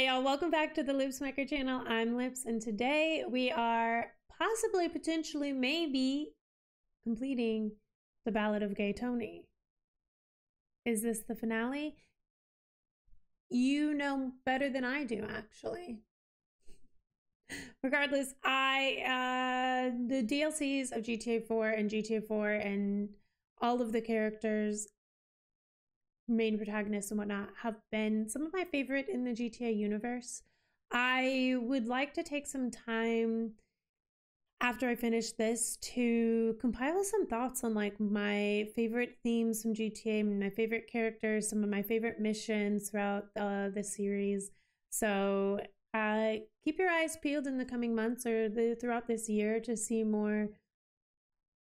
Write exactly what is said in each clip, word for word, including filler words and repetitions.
Hey y'all, welcome back to the Lipsmacker channel. I'm Lips, and today we are possibly, potentially, maybe completing the Ballad of Gay Tony. Is this the finale? You know better than I do, actually. Regardless, I, uh, the D L Cs of G T A four and G T A four and all of the characters, main protagonists and whatnot, have been some of my favorite in the G T A universe. I would like to take some time after I finish this to compile some thoughts on like my favorite themes from G T A, my favorite characters, some of my favorite missions throughout uh, the series. So uh, keep your eyes peeled in the coming months or the, throughout this year to see more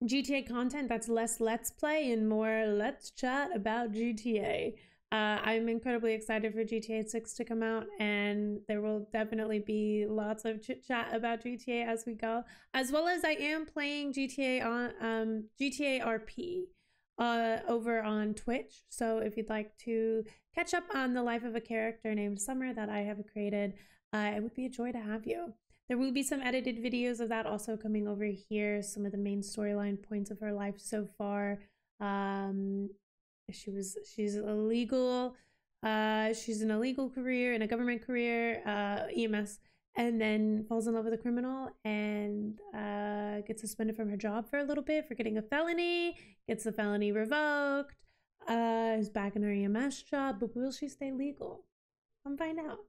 G T A content that's less let's play and more let's chat about G T A. Uh, I'm incredibly excited for G T A six to come out, and there will definitely be lots of chit chat about G T A as we go, as well as I am playing G T A on um, G T A R P uh, over on Twitch. So if you'd like to catch up on the life of a character named Summer that I have created, uh, it would be a joy to have you. There will be some edited videos of that also coming over here. Some of the main storyline points of her life so far. Um, she was she's illegal. Uh, she's an illegal career and a government career, uh, E M S, and then falls in love with a criminal and uh, gets suspended from her job for a little bit for getting a felony. Gets the felony revoked. Uh, is back in her E M S job, but will she stay legal? Come find out.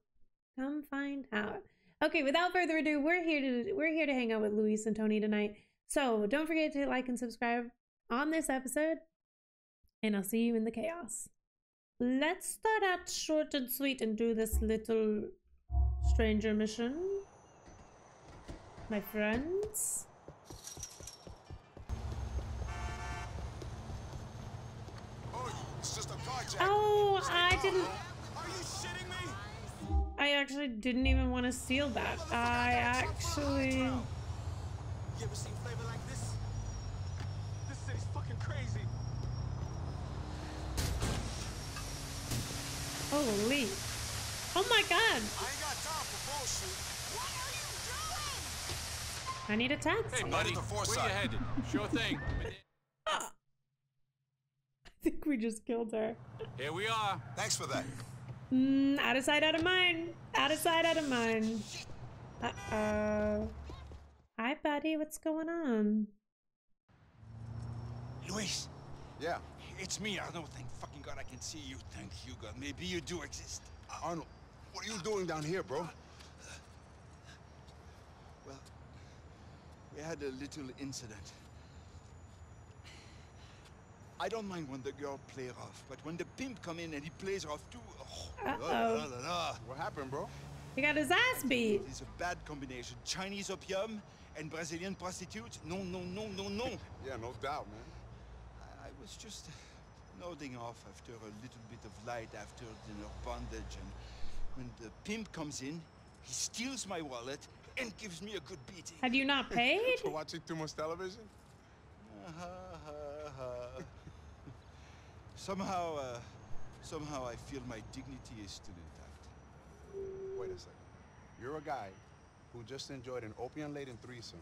Come find out. Okay, without further ado, we're here to we're here to hang out with Luis and Tony tonight. So don't forget to like and subscribe on this episode, and I'll see you in the chaos. Let's start out short and sweet and do this little stranger mission, my friends. Oh, it's just a project. Oh, I didn't. Are you shitting me? I actually didn't even want to steal that. I actually. You ever seen flavor like this? This city's fucking crazy. Holy! Oh my God! I ain't got time for bullshit. What are you doing? I need a taxi. Hey buddy, where you headed? Sure thing. I think we just killed her. Here we are. Thanks for that. Mm, out of sight, out of mind. Out of sight, out of mind. Uh-oh. Hi, buddy. What's going on? Luis. Yeah? It's me, Arnold. Thank fucking God I can see you. Thank you, God. Maybe you do exist. Uh, Arnold, what are you doing down here, bro? Well, we had a little incident. I don't mind when the girl play her off, but when the pimp come in and he plays her off too, oh, uh-oh. La, la, la, la. What happened, bro? He got his ass beat. It's a bad combination. Chinese opium and Brazilian prostitutes. No, no, no, no, no. Yeah, no doubt, man. I, I was just nodding off after a little bit of light after dinner bondage, and when the pimp comes in, he steals my wallet and gives me a good beating. Have you not paid? For watching too much television? Uh-huh. Somehow, uh, somehow I feel my dignity is still intact. Wait a second. You're a guy who just enjoyed an opium-laden threesome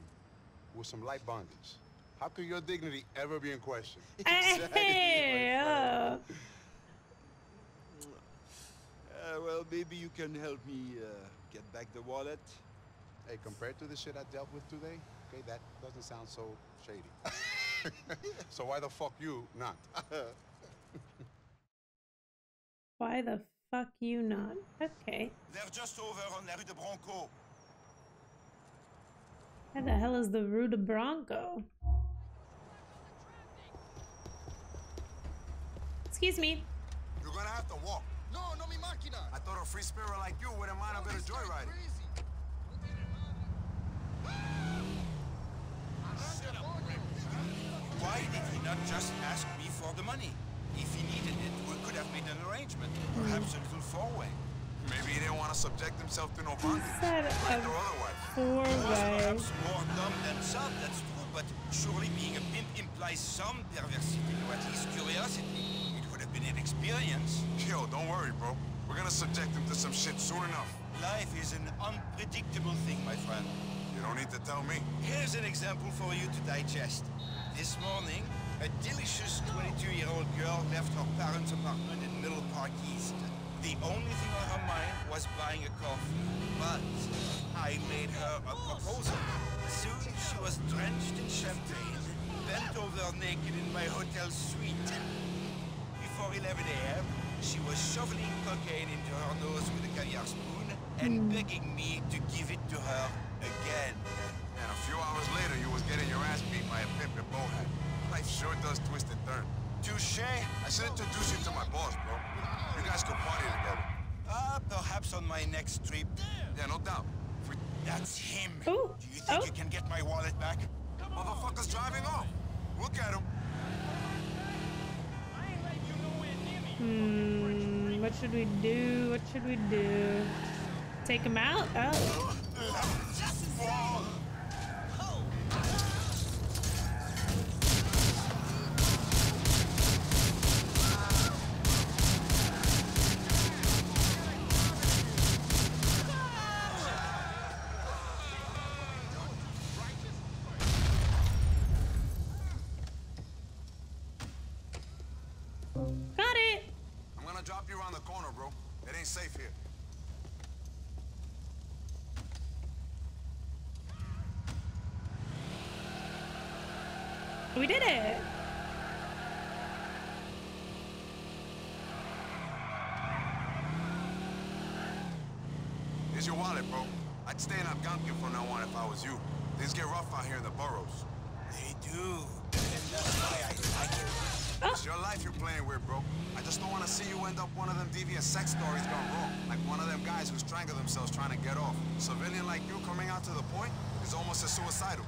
with some light bondage. How could your dignity ever be in question? Exactly. Hey, oh. uh, well, maybe you can help me uh, get back the wallet. Hey, compared to the shit I dealt with today, okay, that doesn't sound so shady. So why the fuck you not? Why the fuck you not? Okay. They're just over on the Rue de Bronco. Where the hell is the Rue de Bronco? Excuse me. You're gonna have to walk. No, no mi máquina. I thought a free spirit like you wouldn't mind a bit of joyriding. Why did he not just ask me for the money? If he needed it, we could have made an arrangement, perhaps a little four-way. Maybe he didn't want to subject himself to no bondage. Right or otherwise. Four-way. Perhaps more dumb than some, that's true, but surely being a pimp implies some perversity, or at least curiosity. It would have been inexperience. Yo, don't worry, bro. We're gonna subject him to some shit soon enough. Life is an unpredictable thing, my friend. You don't need to tell me. Here's an example for you to digest. This morning, a delicious twenty-two-year-old girl left her parents' apartment in Middle Park East. The only thing on her mind was buying a coffee. But I made her a proposal. Soon she was drenched in champagne, bent over naked in my hotel suite. Before eleven a m, she was shoveling cocaine into her nose with a caviar spoon and begging me to give it to her again. And a few hours later, you was getting your ass beat by a pimp and bonehead. Life sure does twist and turn. Touché. I should introduce you to my boss, bro. You guys could party together. Ah, uh, perhaps on my next trip. Yeah, no doubt. For... That's him. Ooh. Do you think oh. you can get my wallet back? Motherfucker's driving off. Look at him. Hmm, what should we do? What should we do? Take him out? Oh. Whoa. Safe here. We did it. Here's your wallet, bro. I'd stay in Algonquin from now on if I was you. Things get rough out here in the boroughs. They do. And that's why I like it. Oh. It's your life you're playing with, bro. I just don't want to see you end up one of them devious sex stories gone wrong. Like one of them guys who strangled themselves trying to get off. A civilian like you coming out to the point is almost as suicidal.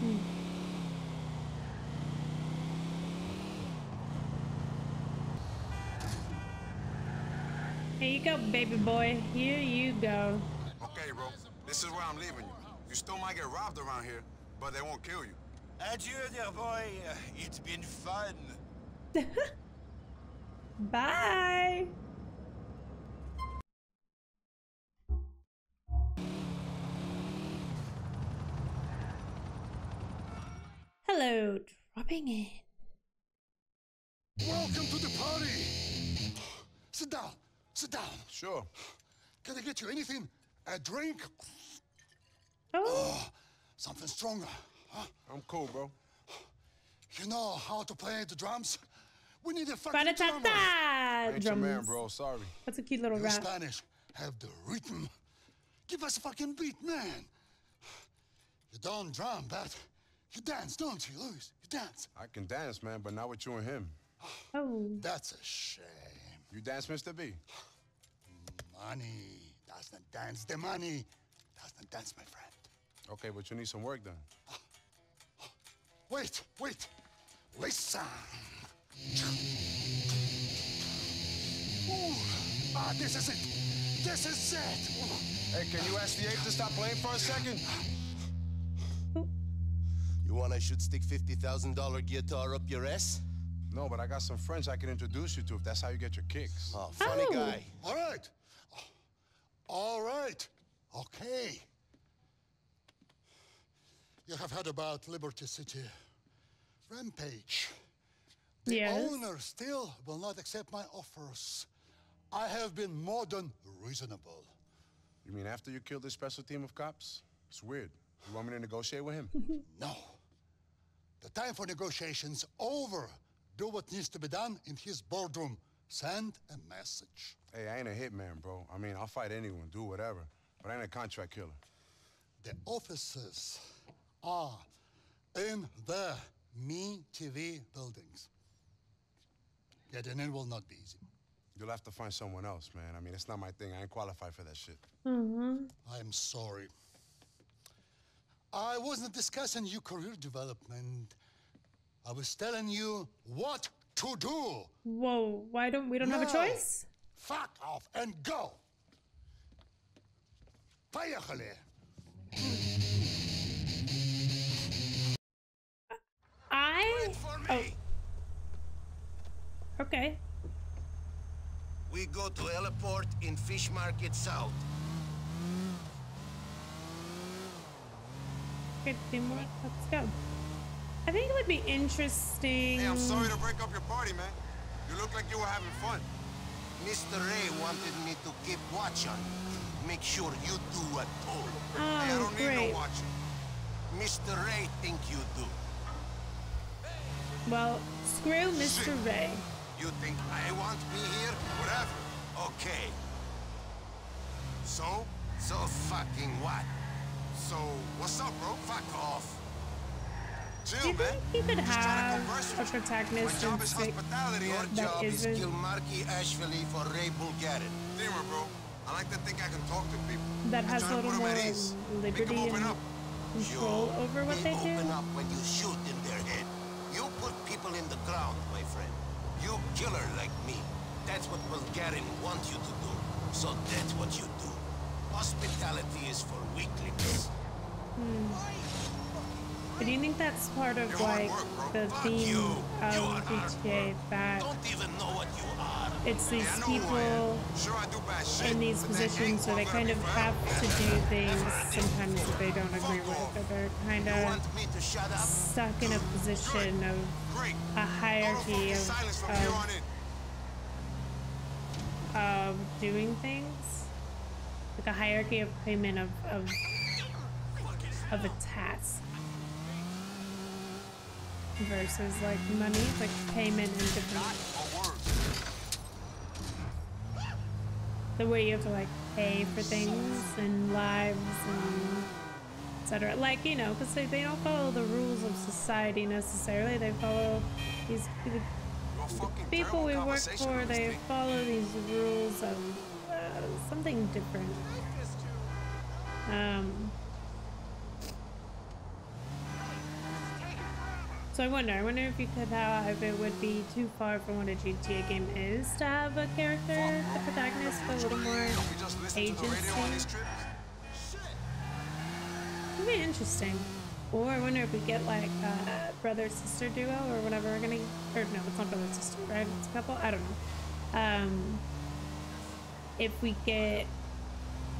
Hmm. Here you go, baby boy. Here you go. Okay, bro. This is where I'm leaving you. You still might get robbed around here, but they won't kill you. Adieu, dear boy. It's been fun. Bye. Hello, dropping in. Welcome to the party. Sit down. Sit down. Sure. Can I get you anything? A drink? Oh. Oh, something stronger. Huh? I'm cool, bro. You know how to play the drums? We need a fucking drummer. I ain't your man, bro. Sorry. That's a cute little rap. The Spanish have the rhythm. Give us a fucking beat, man. You don't drum, but you dance, don't you, Luis? You dance. I can dance, man, but not with you and him. Oh. That's a shame. You dance, Mister B? Money. That's not dance. The money. That's not dance, my friend. Okay, but you need some work done. Wait, wait, listen. Ooh, ah, this is it. This is it. Hey, can you ask the ape to stop playing for a second? You want I should stick fifty thousand dollar guitar up your ass? No, but I got some friends I can introduce you to if that's how you get your kicks. Oh, funny oh. guy. All right. All right. Okay. You have heard about Liberty City Rampage. The yes. owner still will not accept my offers. I have been more than reasonable. You mean after you killed this special team of cops? It's weird. You want me to negotiate with him? No. The time for negotiations over. Do what needs to be done in his boardroom. Send a message. Hey, I ain't a hitman, bro. I mean, I'll fight anyone, do whatever. But I ain't a contract killer. The officers... Ah, in the MeTV buildings. Getting in will not be easy. You'll have to find someone else, man. I mean, it's not my thing. I ain't qualified for that shit. Mm-hmm. I'm sorry. I wasn't discussing your career development. I was telling you what to do. Whoa, why don't we don't no. have a choice? Fuck off and go. I... Oh. Okay. We go Bronco to Eleport in Fish Market South. Fifteen more. Let's go. I think it would be interesting. Hey, I'm sorry to break up your party, man. You look like you were having fun. Mister Ray wanted me to keep watch on you. Make sure you do at all. Oh, hey, I don't great. need no watching. Mister Ray think you do. Well, screw Mister Shit. Ray. You think I want to be here? Whatever. Okay. So? So fucking what? So, what's up, bro? Fuck off. Chill, Do you man. think he could Just have a protagonist in six that job isn't? Is kill Marki Ashvilli for Ray Bulgarin. Dimmer, bro. I like to think I can talk to people. That I'm has a little more liberty and up. control sure. over what they, they do. Open up when you shoot in their head. You put people in the ground, my friend. You killer like me. That's what Bulgarin wants you to do. So that's what you do. Hospitality is for weaklings. Hmm. But do you think that's part of, like, the theme of G T A, that it's these people in these positions where they kind of have to do things sometimes that they don't agree with, or they're kind of stuck in a position of a hierarchy of, of, of doing things, like a hierarchy of payment of, of, of a task. Versus like money, like payment and different. The way you have to like pay for things and lives and et cetera. Like, you know, because they, they don't follow the rules of society necessarily. They follow these the people we work for, they follow these rules of uh, something different. Um. So I wonder, I wonder if you could have, if it would be too far from what a G T A game is to have a character, a protagonist, a little more agency. It'd be interesting. Or I wonder if we get like a brother-sister duo or whatever we're gonna, or no, it's not brother-sister, right? It's a couple, I don't know. Um, if we get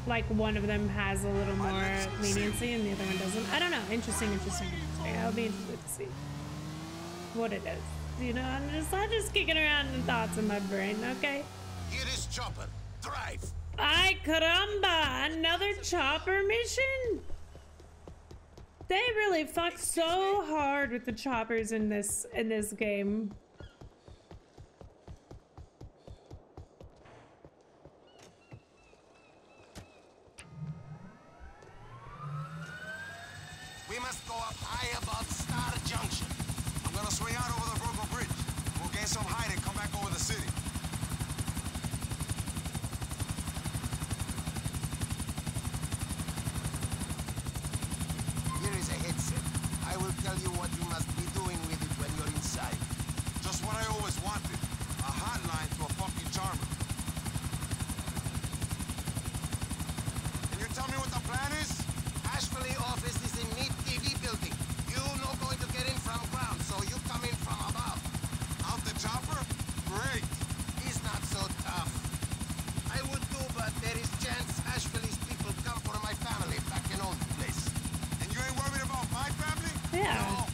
like one of them has a little more leniency and the other one doesn't. I don't know, interesting, interesting. I'll be interested to see what it is. You know, I'm just I'm just kicking around in thoughts in my brain, okay? Here is chopper. Drive. Ay caramba, another chopper mission? They really fucked so hard with the choppers in this in this game. We must go up high above Star Junction. I'm gonna swing out over the Brooklyn Bridge. We'll gain some height and come back over the city. Here is a headset. I will tell you what you must be doing with it when you're inside. Just what I always wanted. A hotline to a fucking charmer. Can you tell me what the plan is? Ashvilli office is in MeTV building. You no going to get in from ground, so you come in from above. Out the chopper? Great. He's not so tough. I would do, but there is chance Ashvilli's people come for my family back in old place. And you ain't worried about my family? Yeah. No.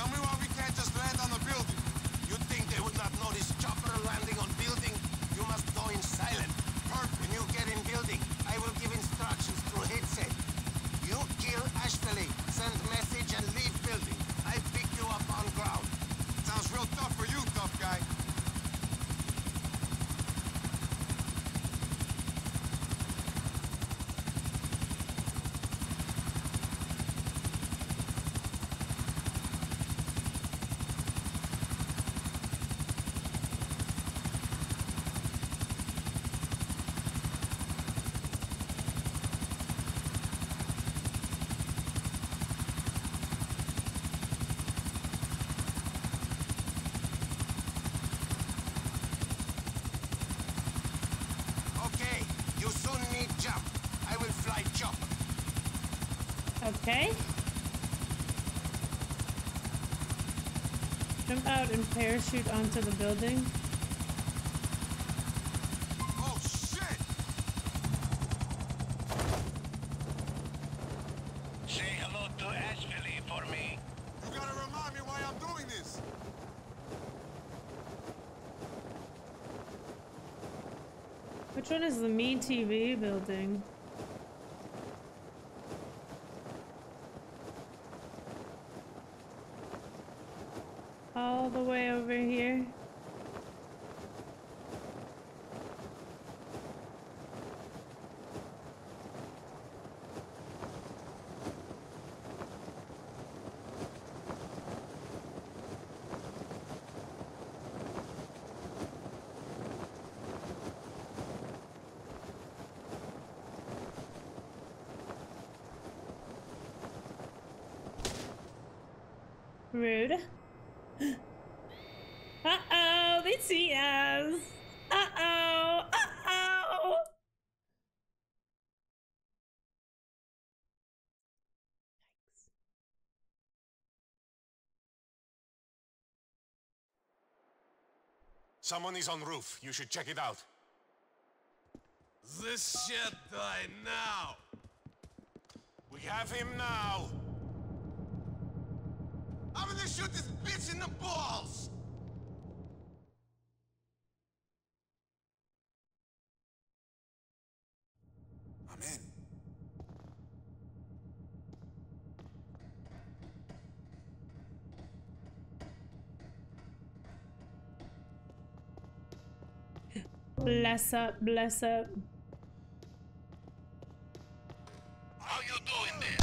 Tell me why we can't just land on the building. You think they would not notice chopper landing on building? You must go in silent. When you get in building, I will give instructions through headset. You kill Ashvilli, send message and leave building. I pick you up on ground. Sounds real tough for you, tough guy. Okay. Jump out and parachute onto the building. Oh, Which one is the MeTV building? All the way over here. Rude. Uh-oh, they see us. Uh-oh, uh-oh. Someone is on roof. You should check it out. This shit died now. We have him now. I'm gonna shoot this bitch in the balls! I'm in. Bless up, bless up. How you doing there?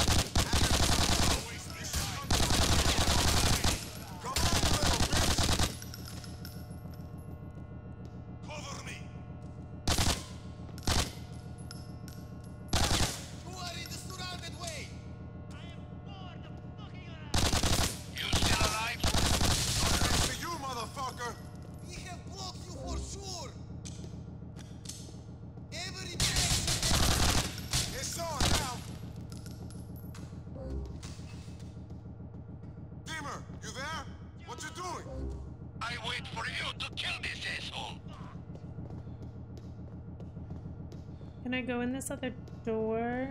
Can I go in this other door?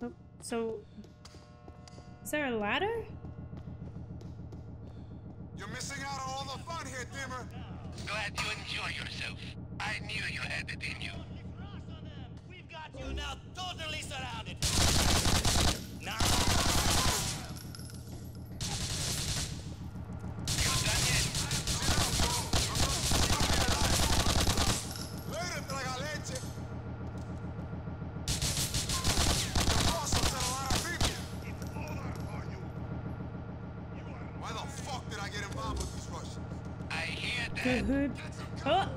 Oh, so is there a ladder? You're missing out on all the fun here, Dimmer. Glad you enjoy yourself. I knew you had it in you. We've got you now totally surrounded. Now. Oh!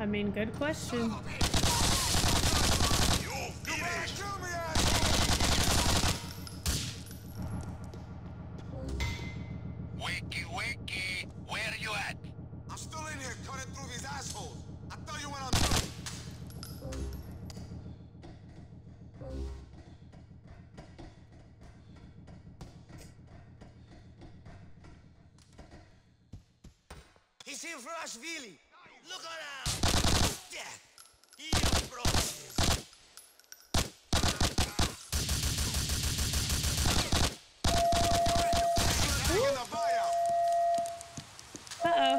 I mean, good question. Wakey, wakey, where you at? I'm still in here cutting through these assholes. I tell you when I'm done. He's for Ashvilli. Look around. Death. He approaches. Uh-oh.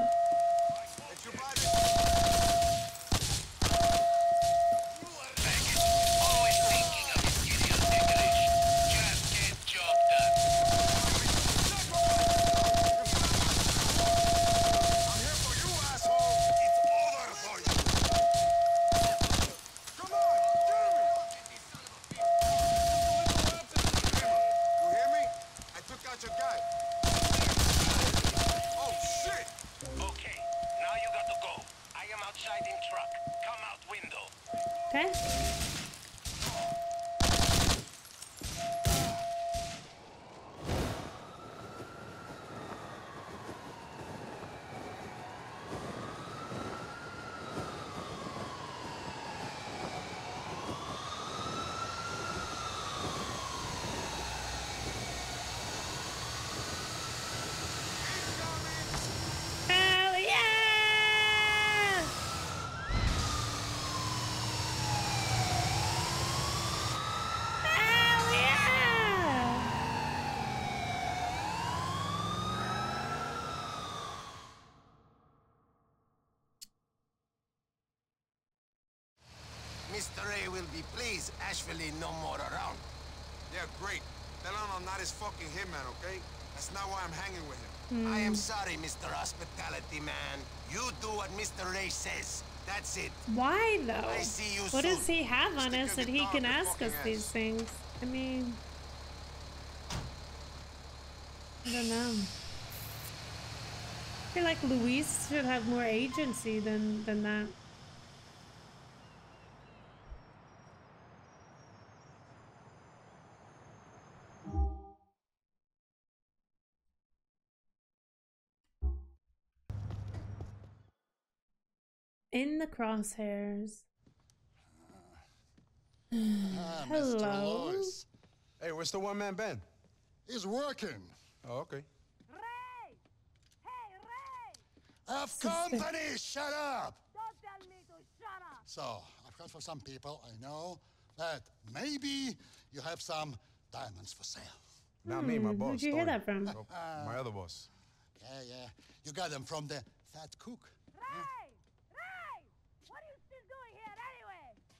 Always thinking of his video decoration. Just get job done. Mister Ray will be pleased Ashvilli no more around. Yeah, great. Tell Arnold not his fucking hitman, okay? That's not why I'm hanging with him. Mm. I am sorry, Mister Hospitality Man. You do what Mister Ray says. That's it. Why, though? I see you what soon. Does he have on us that he can ask us ass. These things? I mean... I don't know. I feel like Luis should have more agency than, than that. In the crosshairs. Ah, Hello. Mister Hey, where's the one-man band? He's working. Oh, okay. Ray! Hey, Ray! Of company, shut up! Don't tell me to shut up! So, I've heard from some people I know that maybe you have some diamonds for sale. Hmm, Not me, my boss. Where'd you Tony. Hear that from? Oh, my other boss. Yeah, yeah. You got them from the fat cook. Ray! Yeah.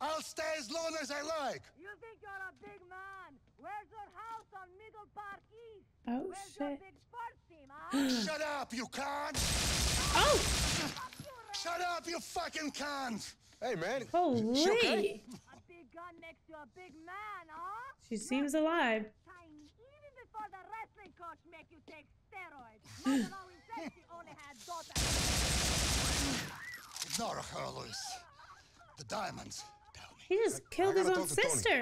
I'll stay as long as I like. You think you're a big man? Where's your house on Middle Park East? Oh, Where's shit. Your big sports team, huh? Shut up, you cunt! Oh! Shut up, you fucking cunt! Hey, man. Holy. She okay? A big gun next to a big man, huh? She seems you're alive. Tiny. Even before the wrestling coach make you take steroids. Monoval says she only had daughters. Ignore her, Luis. The diamonds. He just I, killed I his own sister.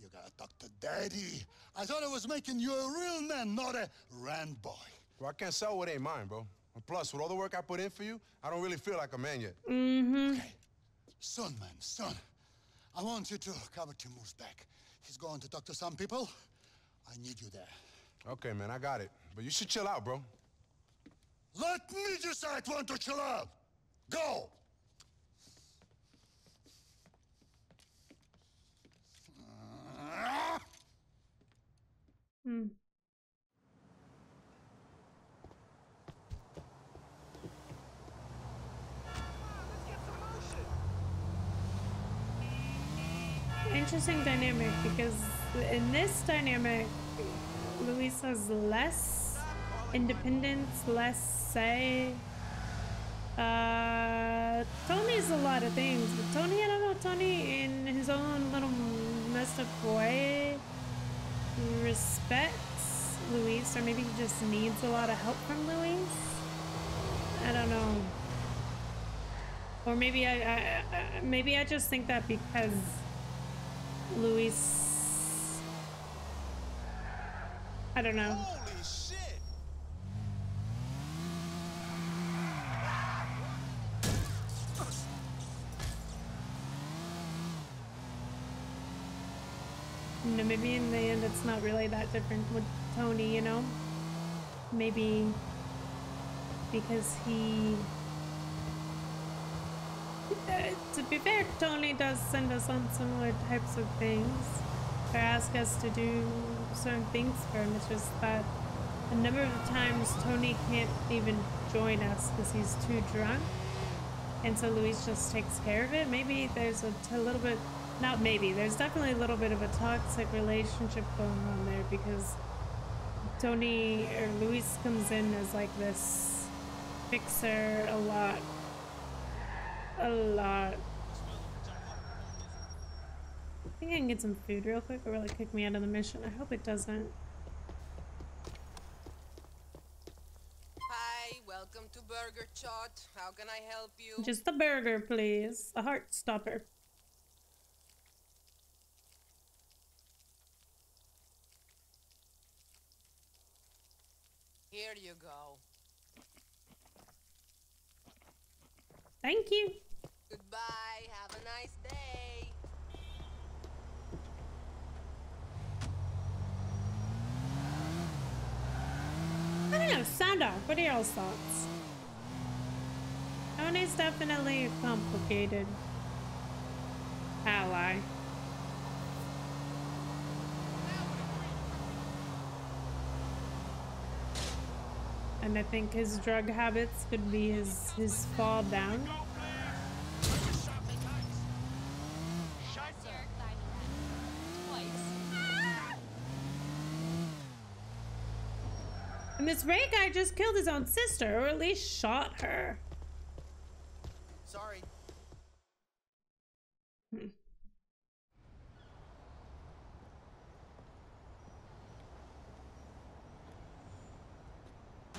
You gotta talk to Daddy. I thought I was making you a real man, not a rand boy. Well, I can't sell what ain't mine, bro. And plus, with all the work I put in for you, I don't really feel like a man yet. Mm-hmm. Okay. Son, man, son. I want you to cover Timur's back. He's going to talk to some people. I need you there. Okay, man, I got it. But you should chill out, bro. Let me decide when to chill out. Go! Hmm. Interesting dynamic, because in this dynamic, Luis has less independence, less say. Uh, Tony's a lot of things, but Tony, I don't know, Tony in his own little messed up way respects Luis, or maybe he just needs a lot of help from Luis. I don't know. Or maybe I, I, I maybe I just think that because Luis, I don't know. Holy shit. No, maybe in the end it's not really that different with Tony, you know? Maybe because he... Uh, to be fair, Tony does send us on similar types of things, or ask us to do certain things for him. It's just that a number of times Tony can't even join us because he's too drunk, and so Luis just takes care of it. Maybe there's a, a little bit... Not maybe. There's definitely a little bit of a toxic relationship going on there, because Tony or Luis comes in as like this fixer a lot. A lot. I think I can get some food real quick, or will it kick me out of the mission? I hope it doesn't. Hi, welcome to Burger Chot. How can I help you? Just a burger, please. A heart stopper. Here you go. Thank you. Goodbye. Have a nice day. I don't know. Sound off. What are y'all's thoughts? Tony's definitely a complicated ally. And I think his drug habits could be his, his fall down. And this Ray guy just killed his own sister, or at least shot her. Sorry. Hmm.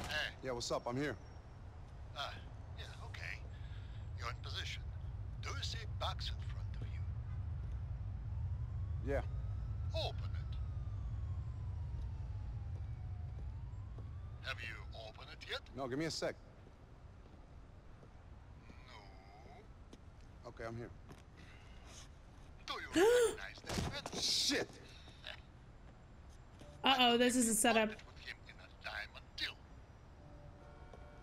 Hey. Yeah, what's up? I'm here. Uh, yeah, okay. You're in position. Do you see a box in front of you? Yeah. Open it. Have you opened it yet? No, give me a sec. No. Okay, I'm here. Do you recognize that man? Shit! Uh-oh, this is a setup. Yo,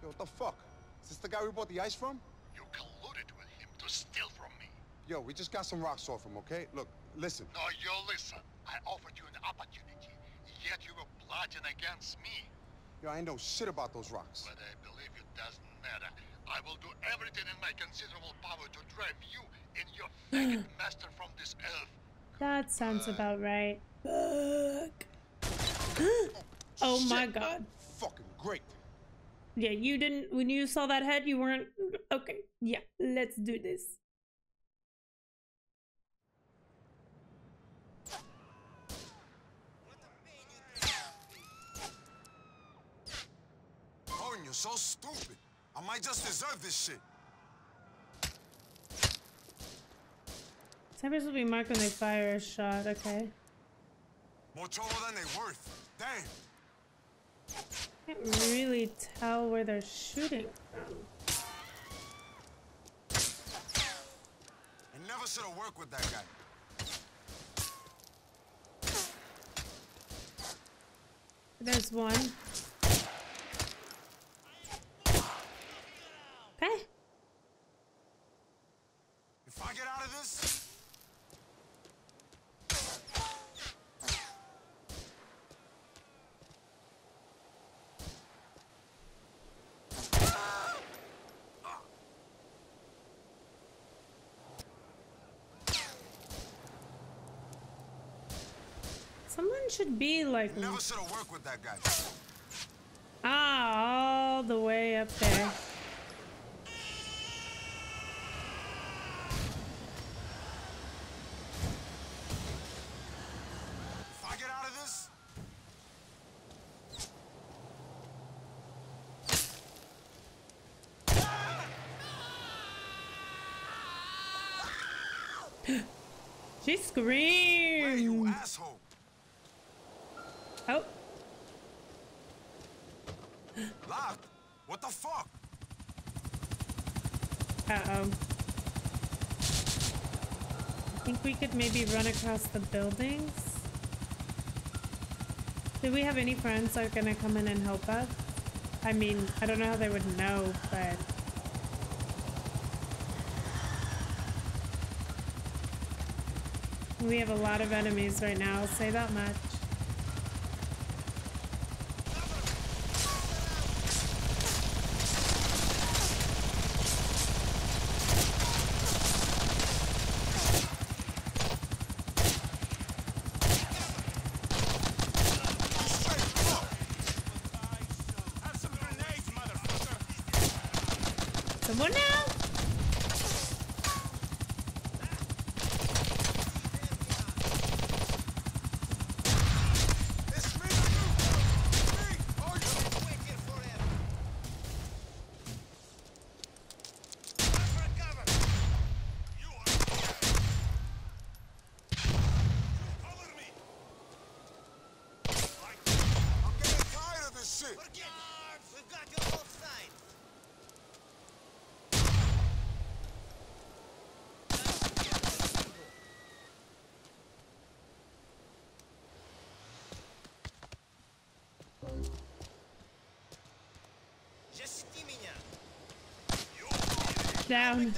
what the fuck? Is this the guy we bought the ice from? You colluded with him to steal from me. Yo, we just got some rocks off him, okay? Look, listen. No, you listen. I offered you an opportunity, yet you were plotting against me. Yo, I ain't no shit about those rocks. But I believe it doesn't matter. I will do everything in my considerable power to drive you and your faggot master from this earth. That sounds uh, about right. Fuck. oh, oh my god. Fucking great. Yeah, you didn't, when you saw that head, you weren't, okay, yeah, let's do this. Oh, you're so stupid. I might just deserve this shit. Snipers will be marked when they fire a shot, okay. More trouble than they're worth. Damn. I can't really tell where they're shooting from. I never should have worked with that guy. There's one. Okay. If I get out of this. Someone should be like never should have worked with that guy. Ah, all the way up there. If I get out of this. She screamed. Where are you, asshole? Oh. Locked. What the fuck? Uh-oh. I think we could maybe run across the buildings. Do we have any friends that are gonna come in and help us? I mean, I don't know how they would know, but... we have a lot of enemies right now, I'll say that much. Down.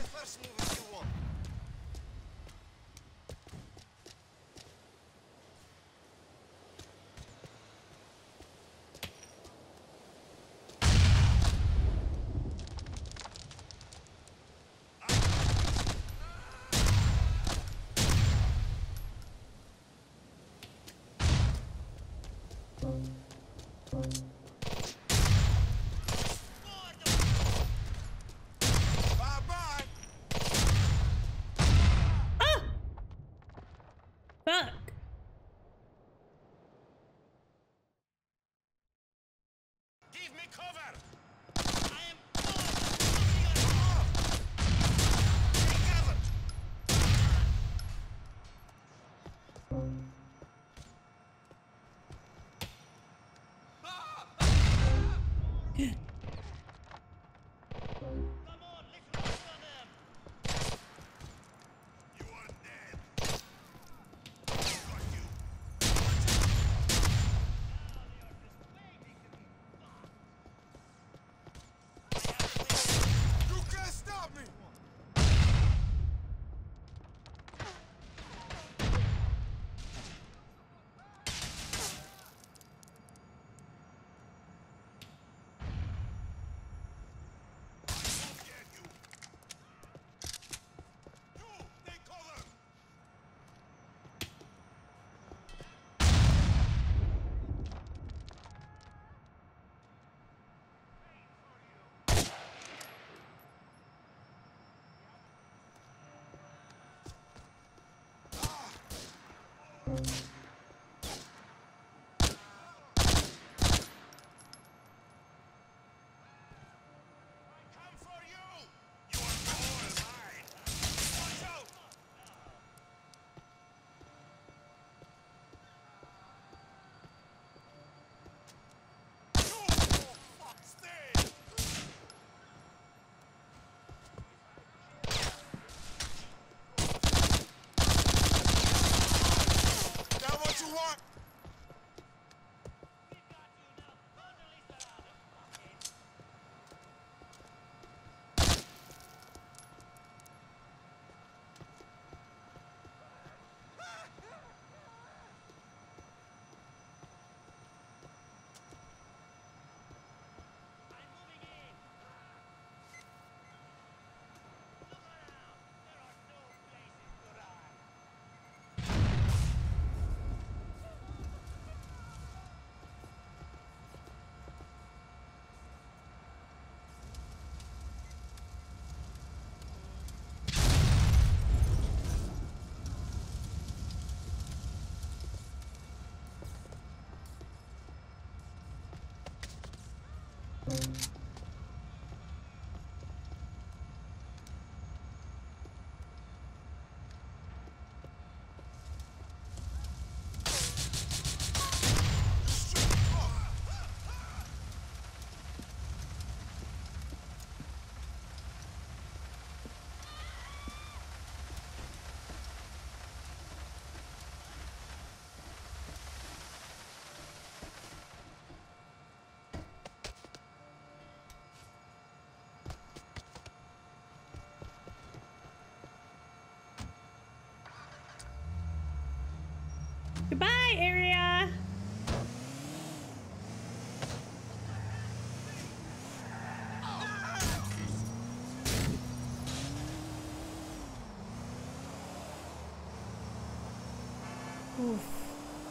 Goodbye, area. Oof.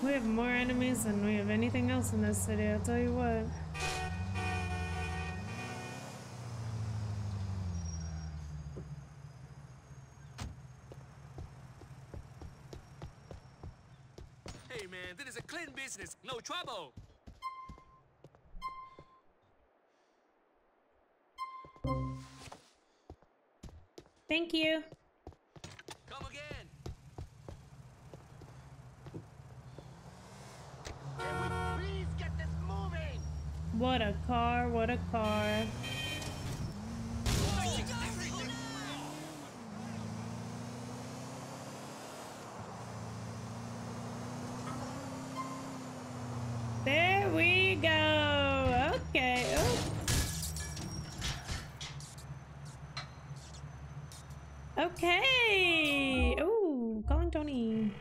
We have more enemies than we have anything else in this city, I'll tell you what. Hey man, this is a clean business, no trouble! Thank you. Come again! Please get this moving. What a car, what a car. There we go. Okay. Ooh. Okay. Ooh, calling Tony.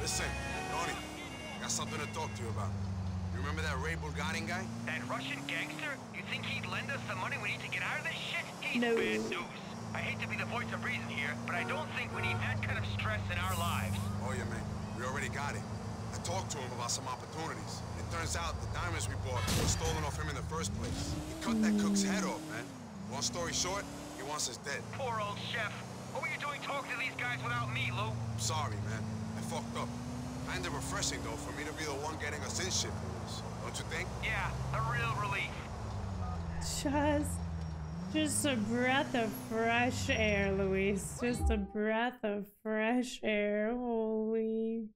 Listen, Tony, I got something to talk to you about. You remember that Ray Bulgarin guy? That Russian gangster? You think he'd lend us the money we need to get out of this shit? He's no. Bad news. I hate to be the voice of reason here, but I don't think we need that kind of stress in our lives. Oh yeah, man. We already got it. I talked to him about some opportunities. It turns out the diamonds we bought were stolen off him in the first place. He cut that cook's head off, man. Long story short, he wants us dead. Poor old chef. What were you doing talking to these guys without me, Lou? I'm sorry, man. Fucked up. Kinda refreshing though for me to be the one getting us in shit, don't you think? Yeah, a real relief. Just, just a breath of fresh air, Luis. Just a breath of fresh air. Holy.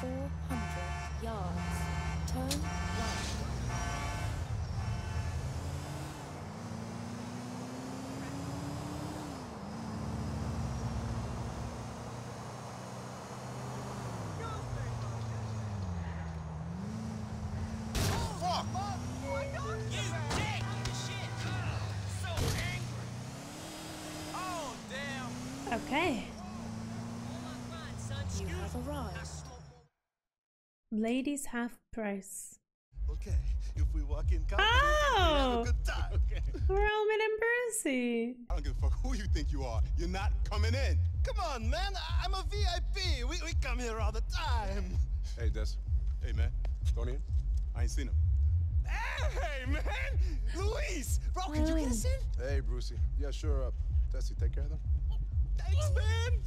Four hundred yards. Turn Okay. You have arrived. Ladies half price. Okay, if we walk in company, oh! We have a good time. Okay. Roman and Brucey. I don't give a fuck who you think you are. You're not coming in. Come on, man. I'm a V I P. We we come here all the time. Hey, Des. Hey, man. Tony, I ain't seen him. Hey, man. Luis, bro, could oh. you get us in? Hey, Brucey. Yeah, sure. Uh, Desi, take care of them. Thanks, man!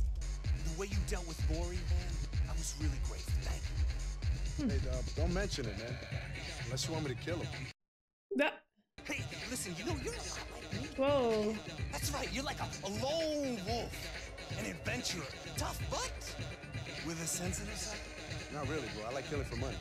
The way you dealt with Bori, man, I was really grateful. Thank you. Hey, Dub, don't mention it, man. Unless you want me to kill him. No. Hey, listen, you know, you're not like me. Whoa. That's right, you're like a, a lone wolf. An adventurer. Tough butt. With a sense of yourself? Not really, bro. I like killing for money.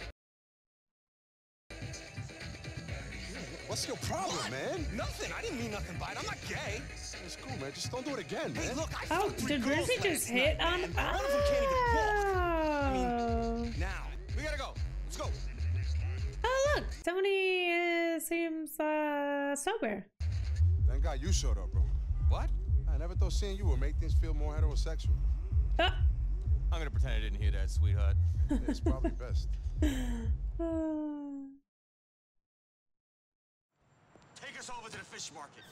What's your problem, what? man? Nothing. I didn't mean nothing by it. I'm not gay. It's cool, man. Just don't do it again, man. Hey, look, I oh, did Gracie just hit on? One ah. of them can't even walk. I mean, now we gotta go. Let's go. Oh, look, Tony uh, seems uh, sober. Thank God you showed up, bro. What? I never thought seeing you would make things feel more heterosexual. Oh. I'm gonna pretend I didn't hear that, sweetheart. Yeah, it's probably best. uh. Take us over to the fish market.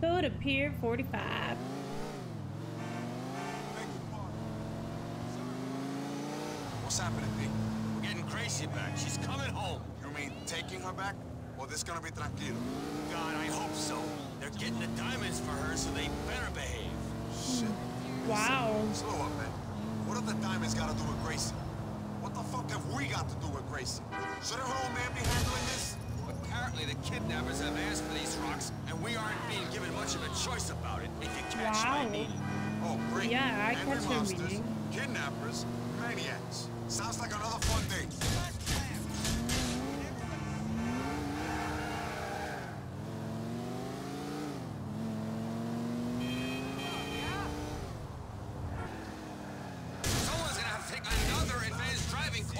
Go to Pier forty-five. What's happening, B? We're getting Gracie back. She's coming home. You mean taking her back? Or this gonna be tranquilo? God, I hope so. They're getting the diamonds for her, so they better behave. Shit. Wow. Slow up, man. What have the diamonds got to do with Gracie? What the fuck have we got to do with Gracie? Shouldn't her old man be handling this? Apparently, the kidnappers have asked for these rocks, and we aren't being given much of a choice about it. If you catch wow. my meaning. Oh, great. Yeah, I catch your meaning. Kidnappers, maniacs. Sounds like another fun day.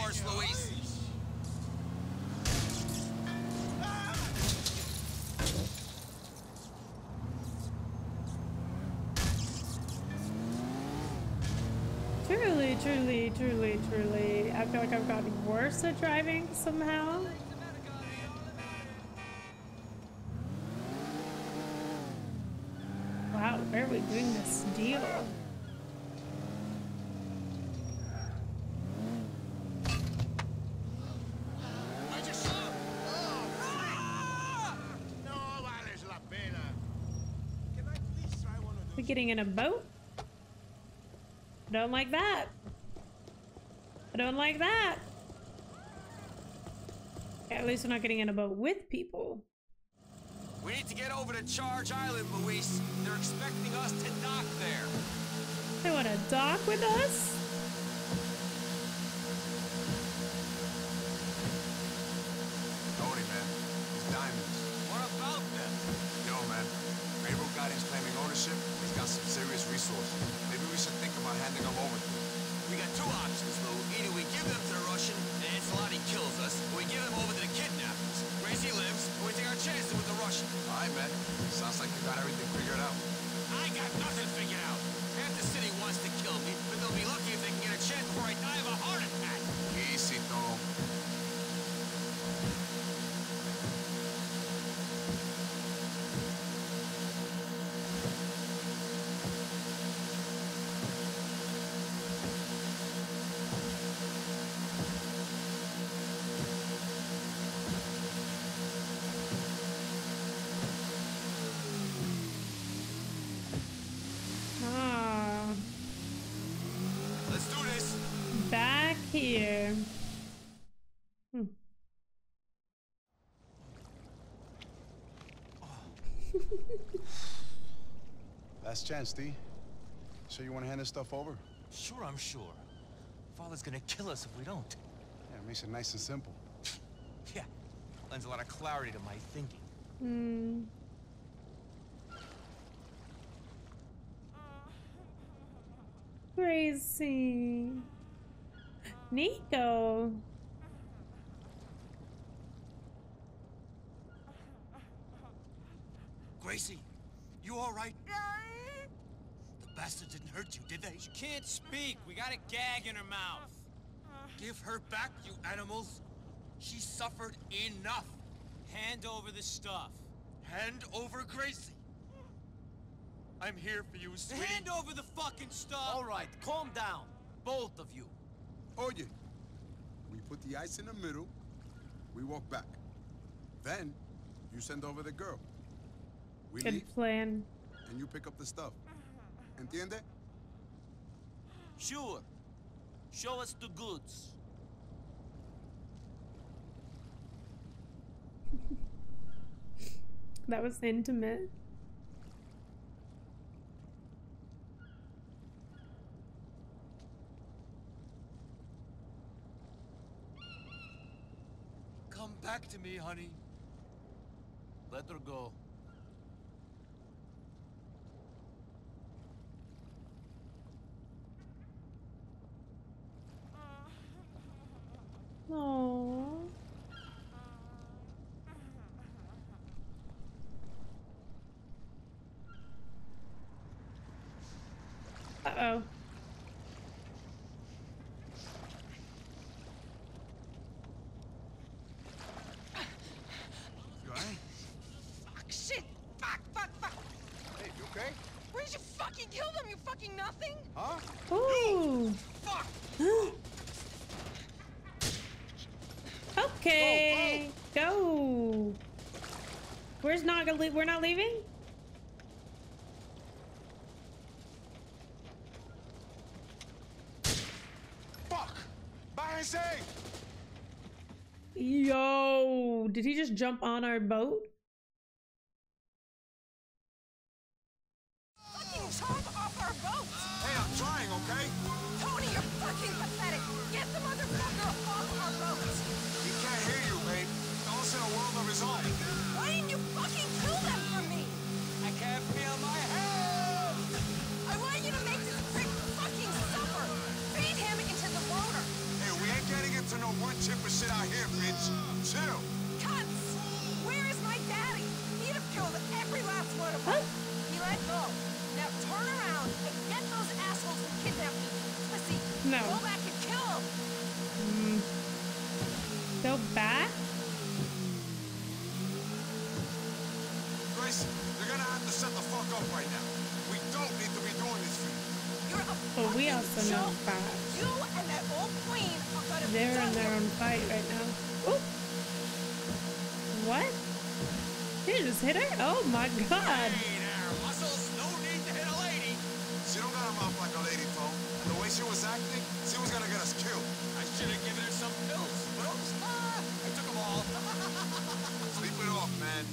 yours, Luis. Truly, truly, truly, truly. I feel like I've gotten worse at driving somehow. Wow, where are we doing this deal? We're getting in a boat? I don't like that. I don't like that. Okay, at least we're not getting in a boat with people. We need to get over to Charge Island, Luis. They're expecting us to dock there. They want to dock with us? Tony, man. These diamonds. What about them? Yo, man. Ray Bulgarin's claiming ownership. He's got some serious resources. We should think about handing them over to them. We got two options, Lou. Either we give them to the Russian, and Ancelotti kills us, or we give them over to the kidnappers. Gracie lives, or we take our chances with the Russian. I bet. Sounds like you got everything figured out. I got nothing figured out. Half the city wants to kill me, but they'll be lucky if they can get a chance before I die of a heart attack. Easy, though. Last chance, D. So you want to hand this stuff over? Sure, I'm sure. Father's gonna kill us if we don't. Yeah, it makes it nice and simple. Yeah, lends a lot of clarity to my thinking. Hmm. Crazy. Nico. Gracie, you all right? The bastards didn't hurt you, did they? She can't speak. We got a gag in her mouth. Give her back, you animals. She suffered enough. Hand over the stuff. Hand over Gracie. I'm here for you, sweetie. Hand over the fucking stuff. All right, calm down, both of you. Oye, we put the ice in the middle. We walk back. Then you send over the girl. We Good leave, plan. And you pick up the stuff. Entiende? Sure. Show us the goods. That was intimate. Come back to me, honey. Let her go. Oh. Uh-oh. You alright? Fuck, shit! Fuck, fuck, fuck! Hey, you okay? Where did you fucking kill them, you fucking nothing? Huh? Ooh! Fuck! Okay, go. Where's not gonna leave? We're not leaving. Fuck! Bye, yo, did he just jump on our boat? Fucking jump off our boat! Hey, I'm trying, okay? Tony, you're fucking pathetic. Get the motherfucker off our boat. In a world of his own. Why didn't you fucking kill them for me? I can't feel my head. I want you to make this prick fucking suffer. Feed him into the water. Hey, we ain't getting into no Here, bitch. Chill. Cunts! Where is my daddy? He'd have killed every last one of them. He let go. Now turn around and get those assholes who kidnapped me. Pussy. No. Go back and kill them. Mm. Go back? Gracie, you're gonna have to shut the fuck up right now. We don't need to be doing this for you. You're a but we also joke. Know back. You and that old queen are gonna They're be in their own fight right now. Oop. What? Did you just hit her? Oh my god. Hey there, muscles. No need to hit a lady. She don't got a mouth like a lady, Paul. And the way she was acting, she was gonna get us killed. I should have given her some pills. But oops. Ah, I took them all. Sleep it off, man.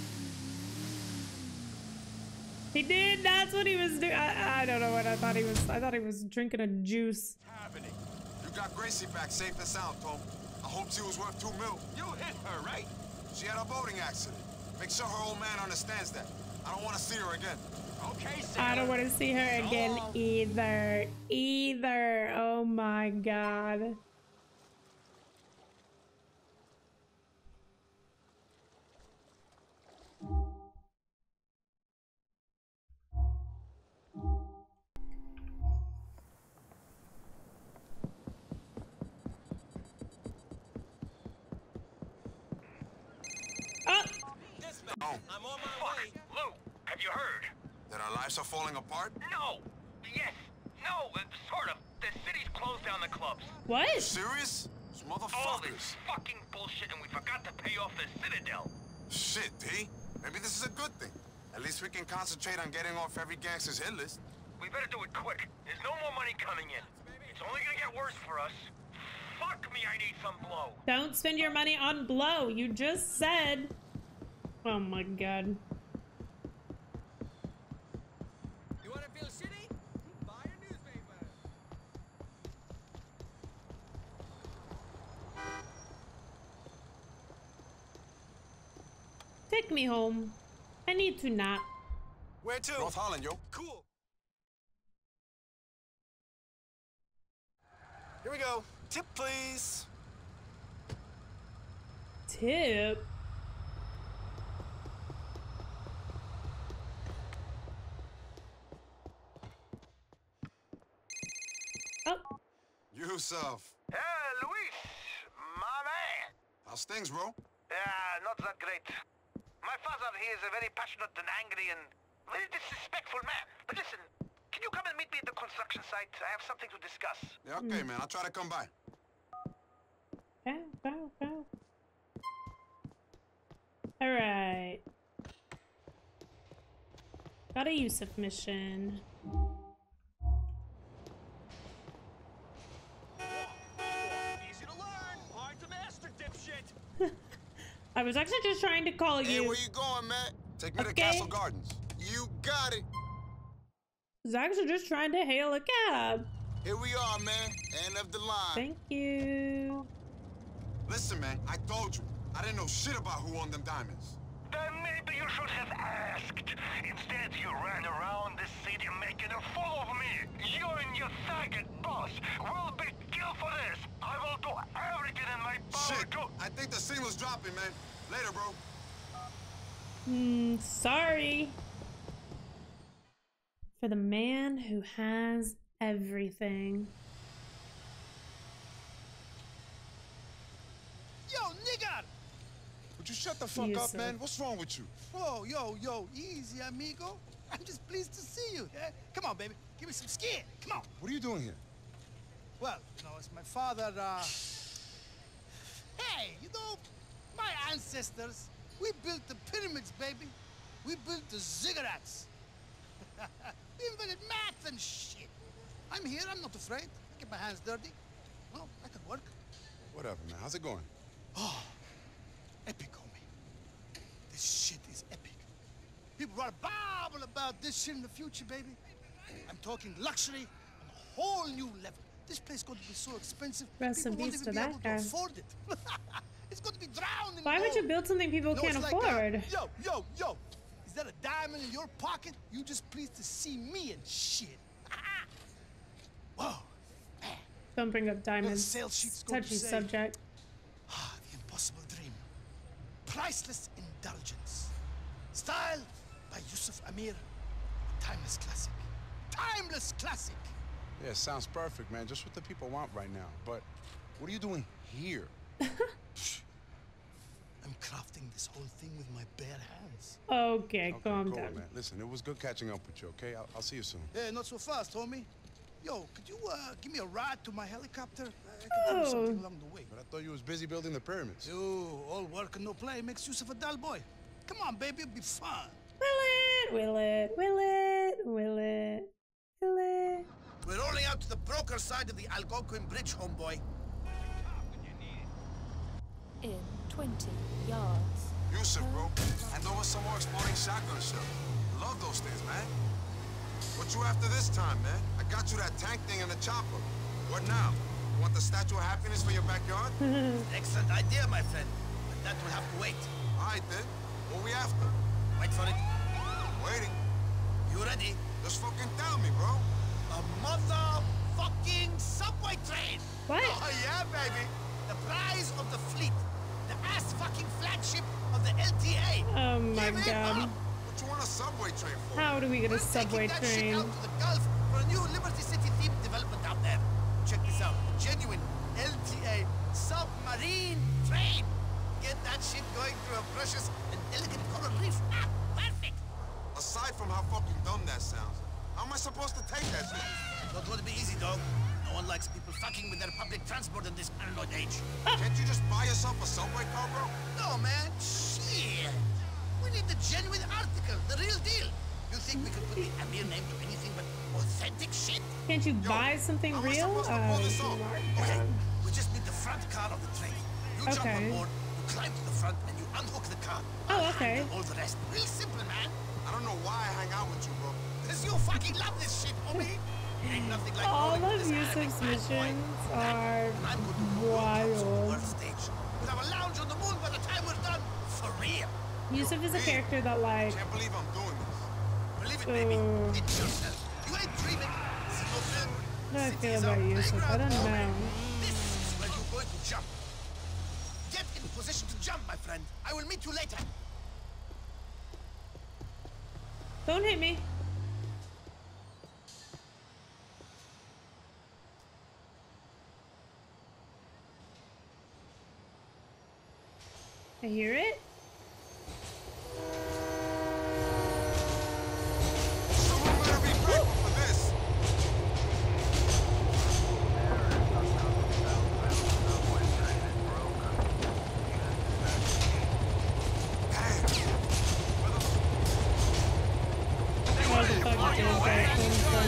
He did. That's what he was doing. I, I don't know what I thought he was. I thought he was drinking a juice. Happening. You got Gracie back safe and sound, Tom. I hope she was worth two mil. You hit her, right? She had a boating accident. Make sure her old man understands that. I don't want to see her again. Okay, Sarah. I don't want to see her again either. Either. Oh my god. Oh. I'm on my Fuck. way. Lou, have you heard? That our lives are falling apart? No. Yes. No. Uh, sort of. The city's closed down the clubs. What? Are you serious? Those motherfuckers. All this fucking bullshit, and we forgot to pay off the Citadel. Shit, D. Maybe this is a good thing. At least we can concentrate on getting off every gangster's hit list. We better do it quick. There's no more money coming in. It's only gonna get worse for us. Fuck me, I need some blow. Don't spend your money on blow. You just said. Oh my god. You wanna feel shitty? Buy a newspaper. Take me home. I need to nap. Where to? North Holland, yo. Cool. Here we go. Tip, please. Tip? Oh. Yusuf. Hey, Luis, my man. How's things, bro? Yeah, not that great. My father, he is a very passionate and angry and very disrespectful man. But listen, can you come and meet me at the construction site? I have something to discuss. Yeah, okay, mm. man. I'll try to come by. Bow, bow, bow. All right. Got a Yusuf mission. I was actually just trying to call hey, you. Hey, where you going, Matt? Take me okay. to Castle Gardens. You got it. I was actually just trying to hail a cab. Here we are, man. End of the line. Thank you. Listen, man, I told you. I didn't know shit about who owned them diamonds. Then maybe you should have asked. Instead, you ran around this city making a fool of me. You and your faggot boss will be killed for this. I will do everything in my power Shit. to... I think the signal's dropping, man. Later, bro. Hmm, sorry. For the man who has everything. Yo, nigga! Would you shut the fuck Yusuf. up, man? What's wrong with you? Whoa, yo, yo, easy, amigo. I'm just pleased to see you. Yeah? Come on, baby. Give me some skin. Come on. What are you doing here? Well, you know, it's my father, uh... Hey, you know, my ancestors, we built the pyramids, baby. We built the ziggurats. We invented math and shit. I'm here, I'm not afraid. I get my hands dirty. Well, I can work. Whatever, man. How's it going? Oh, epic, homie. This shit is epic. People write a Bible about this shit in the future, baby. I'm talking luxury on a whole new level. This place going to be so expensive. Rest people won't even to be able guy. to afford it. It's going to be drowning. Why would you build something people no, can't like afford? That. Yo, yo, yo! Is that a diamond in your pocket? You just pleased to see me and shit. Whoa! Man. Don't bring up diamonds. Touchy subject. Ah, the impossible. priceless indulgence. Style by Yusuf Amir, a timeless classic. Timeless classic! Yeah, sounds perfect, man. Just what the people want right now. But what are you doing here? I'm crafting this whole thing with my bare hands. Okay, okay calm cool, down. Man. Listen, it was good catching up with you, okay? I'll, I'll see you soon. Yeah, not so fast, homie. Yo, could you uh, give me a ride to my helicopter? I can oh. do something along the way. But I thought you was busy building the pyramids. Yo, all work and no play makes use of a dull boy. Come on, baby, it'll be fun. Will it? Will it? Will it? Will it? Will it? We're rolling out to the broker side of the Algonquin Bridge, homeboy. In twenty yards. Yusuf, bro. And there was some more exploding shotgun shell. Love those things, man. What you after this time, man? I got you that tank thing and the chopper. What now? You want the Statue of Happiness for your backyard? Excellent idea, my friend. But that will have to wait. All right, then. What are we after? Wait for it. Waiting. You ready? Just fucking tell me, bro. A motherfucking subway train. What? Oh, yeah, baby. The prize of the fleet. The ass-fucking flagship of the L T A. Oh, my Give God. What you want a subway train for? How do we get We're a subway that train? Shit out to the Gulf for a new Liberty City themed development out there. Check this out. A genuine L T A submarine train. Get that shit going through a precious and delicate coral reef. Ah, perfect. Aside from how fucking dumb that sounds, how am I supposed to take that shit? Not gonna be easy, dog. No one likes people fucking with their public transport in this paranoid age. Ah. Can't you just buy yourself a subway car, bro? No, man. Shit. We need the genuine article, the real deal. You think we could put the Amir name to anything but authentic shit? Can't you Yo, buy something real? Uh, okay, we just need the front car of the train. You okay. jump on board, you climb to the front, and you unhook the car. Oh, okay. And all the rest. Real simple, man. I don't know why I hang out with you, bro. Because you fucking love this shit, homie. Ain't nothing like all of Yusuf's missions are wild. We'll have a lounge on the moon by the time we're done, for real. Yusuf is a character that like. Can't believe I'm doing this. Believe it, baby. It's yourself. You ain't dreaming. How do I feel about Yusuf? I don't know. This is where you're going to jump. Get in position to jump, my friend. I will meet you later. Don't hit me. I hear it. Someone better be grateful for this. Put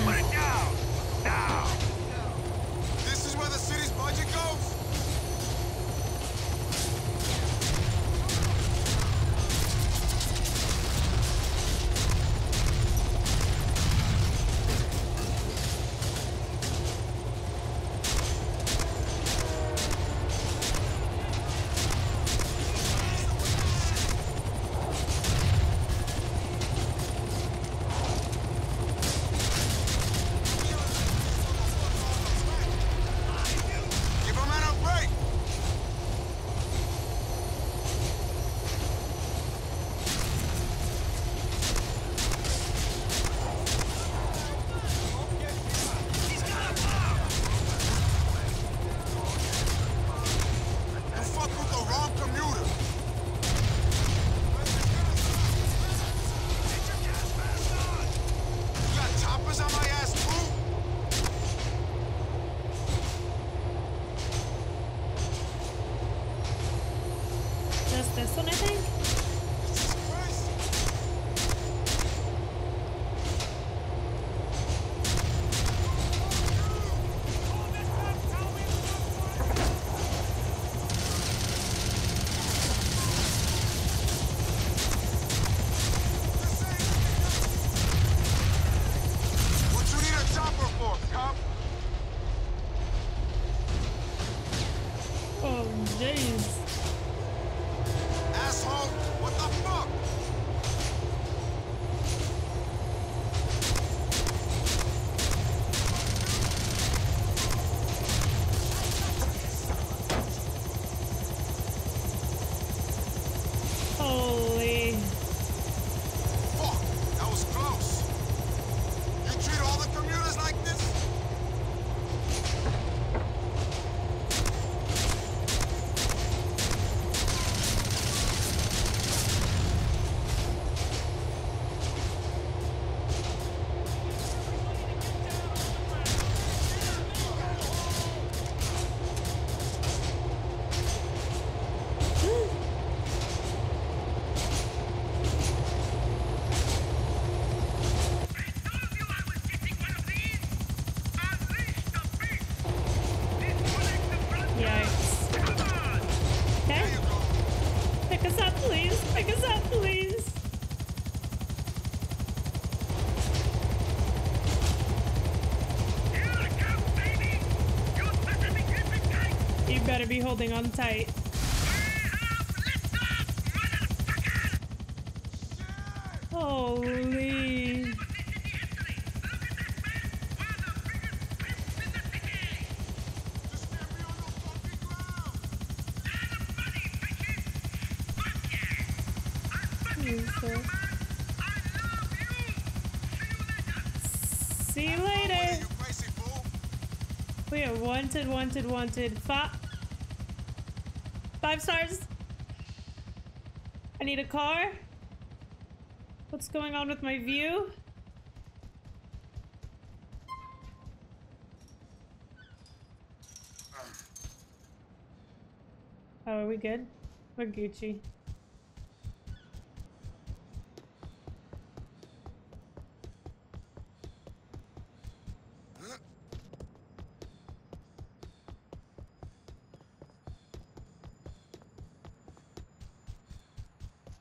it down. Now. This is where the city's budget goes. better be holding on tight. Holy. See you later. We are wanted, wanted, wanted. Five, five stars. I need a car. What's going on with my view? Oh, are we good? We're Gucci.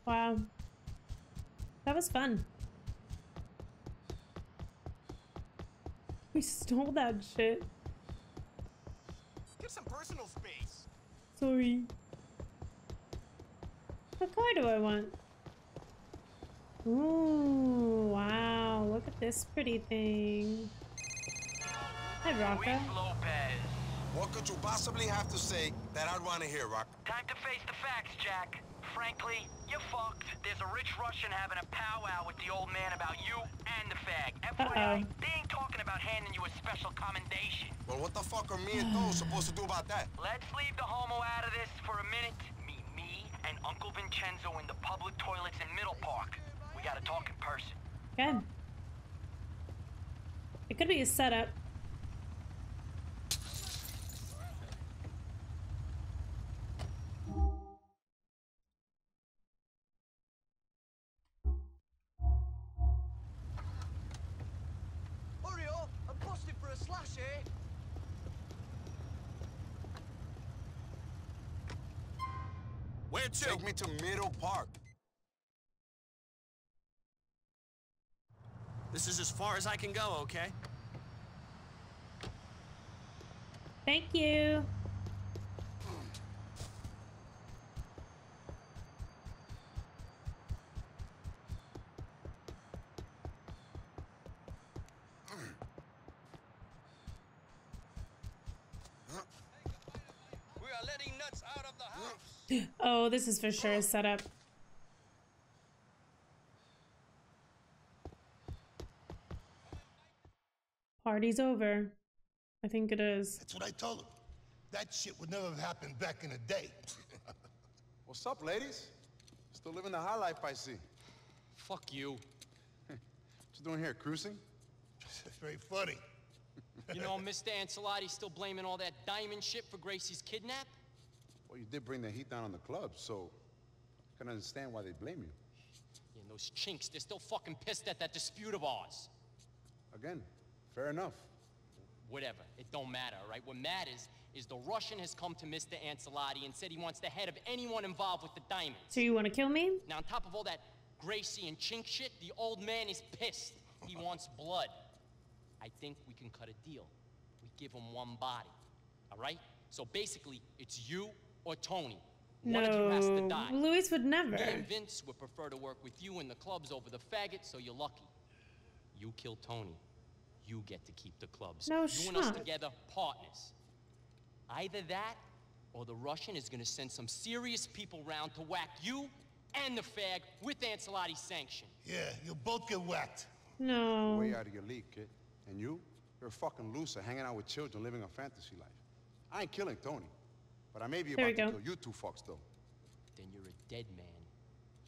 Wow. That was fun. We stole that shit. Give some personal space. Sorry. What car do I want? Ooh, wow. Look at this pretty thing. Hi, Rocco. What could you possibly have to say that I'd want to hear, Rocco? Time to face the facts, Jack. Frankly, you're fucked. There's a rich Russian having a powwow with the old man about you and the fag. F Y I, uh-oh. They ain't talking about handing you a special commendation. Well, what the fuck are me and those supposed to do about that? Let's leave the homo out of this for a minute. Meet me and Uncle Vincenzo in the public toilets in Middle Park. We gotta talk in person. Good. It could be a setup. Take me to Middle Park. This is as far as I can go, okay? Thank you. Oh, this is for sure a setup. Party's over. I think it is. That's what I told him. That shit would never have happened back in the day. What's up, ladies? Still living the high life, I see. Fuck you. What you doing here, cruising? That's very funny. You know, Mister Ancelotti's still blaming all that diamond shit for Gracie's kidnap? Well, you did bring the heat down on the club, so I can understand why they blame you. Yeah, and those chinks, they're still fucking pissed at that dispute of ours. Again, fair enough. Whatever, it don't matter, all right? What matters is the Russian has come to Mister Ancelotti and said he wants the head of anyone involved with the diamonds. So you want to kill me? Now, on top of all that Gracie and chink shit, the old man is pissed. He wants blood. I think we can cut a deal. We give him one body, all right? So basically, it's you or Tony. No, one of you has to die. Luis would never. And Vince would prefer to work with you in the clubs over the faggots, so you're lucky. You kill Tony, you get to keep the clubs. No, you shot. And us together, partners. Either that, or the Russian is gonna send some serious people round to whack you and the fag with Ancelotti's sanction. Yeah, you'll both get whacked. No. Way out of your league, kid. And you, you're a fucking loser hanging out with children, living a fantasy life. I ain't killing Tony. But I may be about to kill you two fucks, though. Then you're a dead man.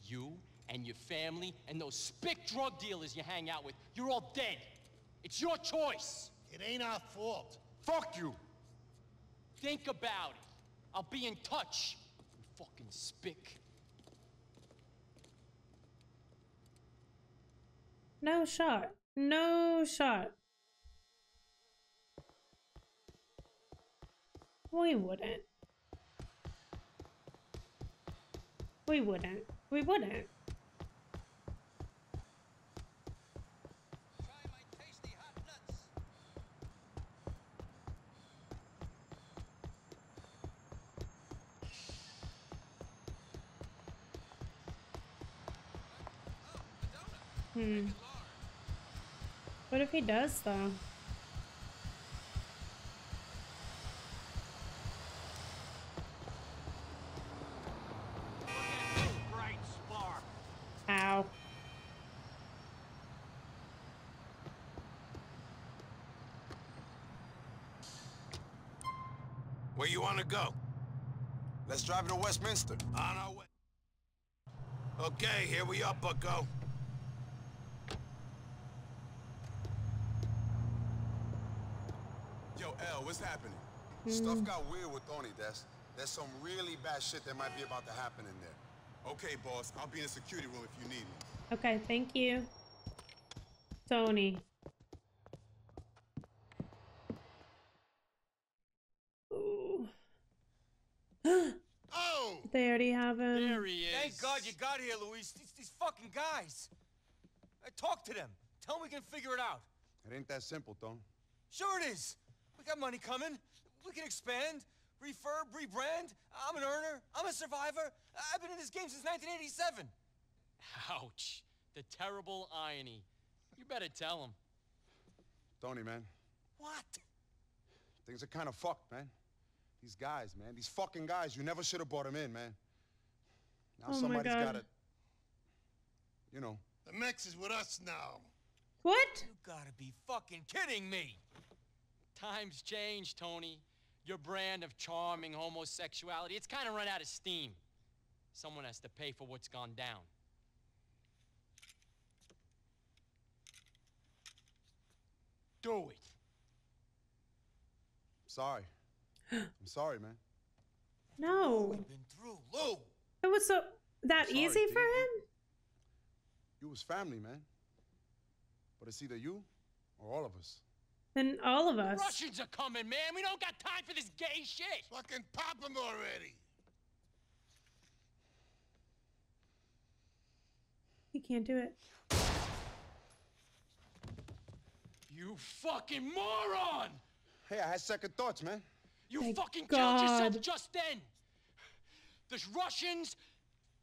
You and your family and those spick drug dealers you hang out with, you're all dead. It's your choice. It ain't our fault. Fuck you. Think about it. I'll be in touch. You fucking spick. No shot. No shot. We wouldn't. We wouldn't. We wouldn't. Try my tasty hot nuts. Hmm. What if he does, though? Ow. Where you want to go? Let's drive to Westminster. On our way. Okay, here we are, bucko. Yo, L, what's happening? Mm. Stuff got weird with Tony, Des. There's some really bad shit that might be about to happen in there. Okay, boss. I'll be in the security room if you need me. Okay, thank you. Tony. They already have him. There he is. Thank God you got here, Luis. These, these fucking guys. I talk to them. Tell them we can figure it out. It ain't that simple, Tone. Sure it is. We got money coming. We can expand, refurb, rebrand. I'm an earner. I'm a survivor. I've been in this game since nineteen eighty-seven. Ouch. The terrible irony. You better tell him. Tony, man. What? Things are kind of fucked, man. These guys, man. These fucking guys. You never should have brought them in, man. Now oh somebody's got to, you know. The mix is with us now. What? You gotta be fucking kidding me. Times change, Tony. Your brand of charming homosexuality, it's kind of run out of steam. Someone has to pay for what's gone down. Do it. Sorry. I'm sorry, man. No. We've been through, Lou. It was so that sorry, easy dude. For him? You was family, man. But it's either you or all of us. Then all of us. The Russians are coming, man. We don't got time for this gay shit. Fucking pop them already. He can't do it. You fucking moron! Hey, I had second thoughts, man. You Thank fucking God. Killed yourself just then. There's Russians,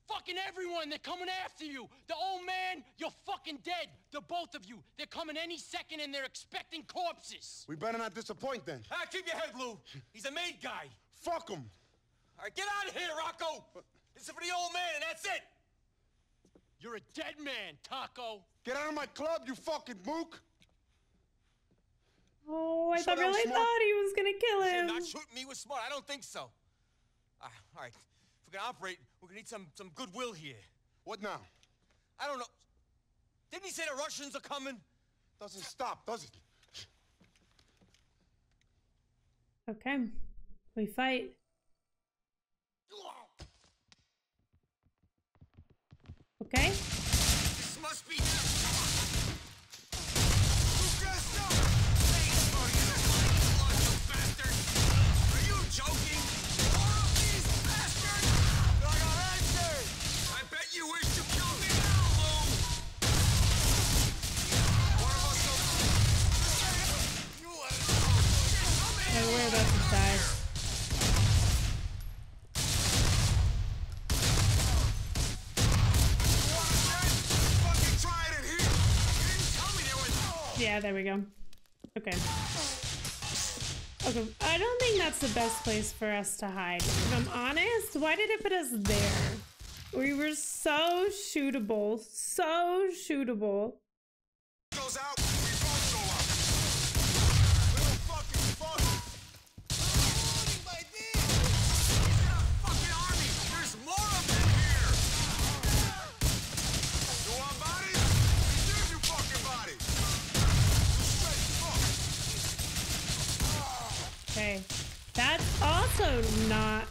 fucking everyone. They're coming after you. The old man, you're fucking dead. The both of you. They're coming any second, and they're expecting corpses. We better not disappoint then. Ah, keep your head, Lou. He's a made guy. Fuck him. All right, get out of here, Rocco. This is for the old man, and that's it. You're a dead man, Taco. Get out of my club, you fucking mook. Oh, I thought, really thought he was gonna kill him. Not shooting me was smart. I don't think so. Uh, all right, if we're gonna operate, we're gonna need some some goodwill here. What now? I don't know. Didn't he say the Russians are coming? Doesn't stop, does it? Okay, we fight. Okay. This must be now. Joking? All of these bastards! I got answers! I bet you wish to kill me now, Lou! One of us will... Hey, we're about to die. You want that? Fucking try it in here! You didn't tell me there was... Yeah, there we go. Okay. Okay, I don't think that's the best place for us to hide. If I'm honest, why did it put us there? We were so shootable, so shootable. Goes out, we both go up. Little fucking fuck. Loading by these. He's in a fucking army. There's more of them here. You want bodies? We give you fucking bodies. Okay, that's also not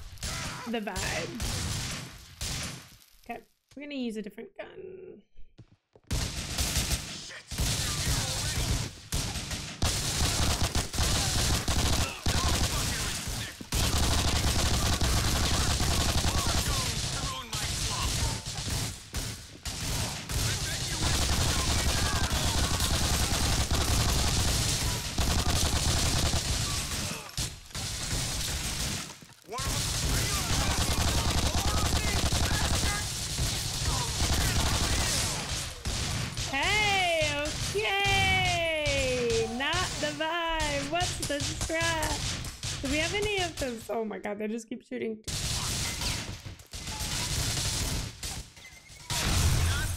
the vibe. Okay, we're gonna use a different gun. subscribe. Do we have any of those? Oh my god, they just keep shooting. Not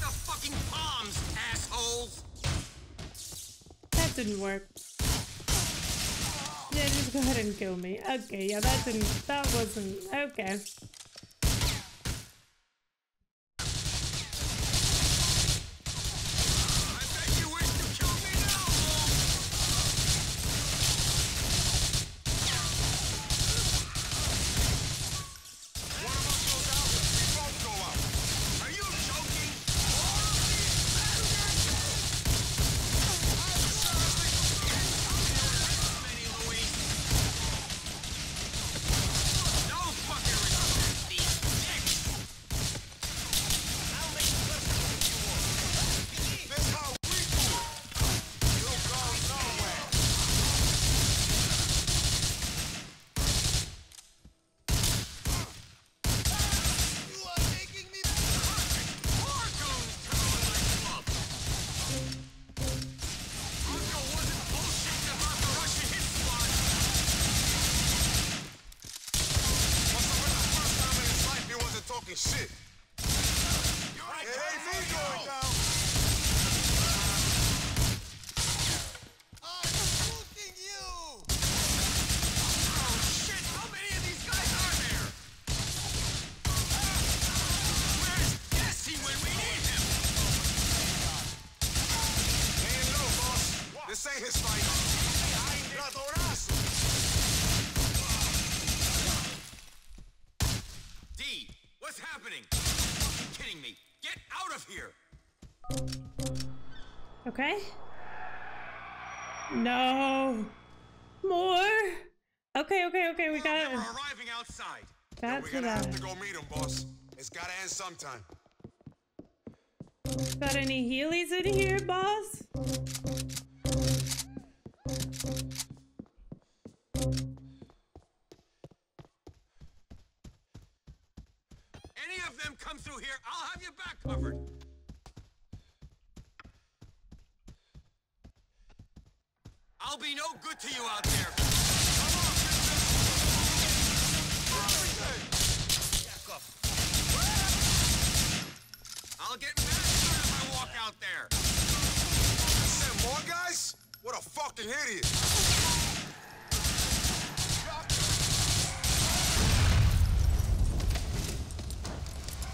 the fucking bombs, assholes. That didn't work. Yeah, just go ahead and kill me. Okay, yeah, that didn't, that wasn't, okay. Okay. No. More. Okay, okay, okay. We got it. Arriving outside. That's we're gonna have to go meet him, boss. It's gotta end sometime. Got any Heelys in here, boss? Any of them come through here, I'll have your back covered. I'll be no good to you out there. Come on, back up. I'll get mad if I walk out there. I said more guys? What a fucking idiot.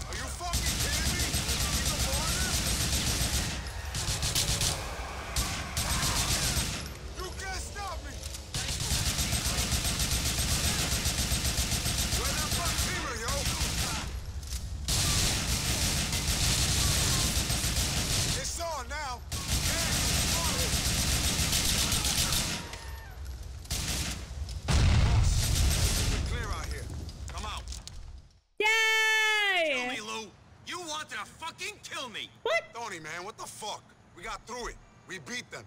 Are you fucking kidding me? He's a foreigner? Man, what the fuck? We got through it. We beat them.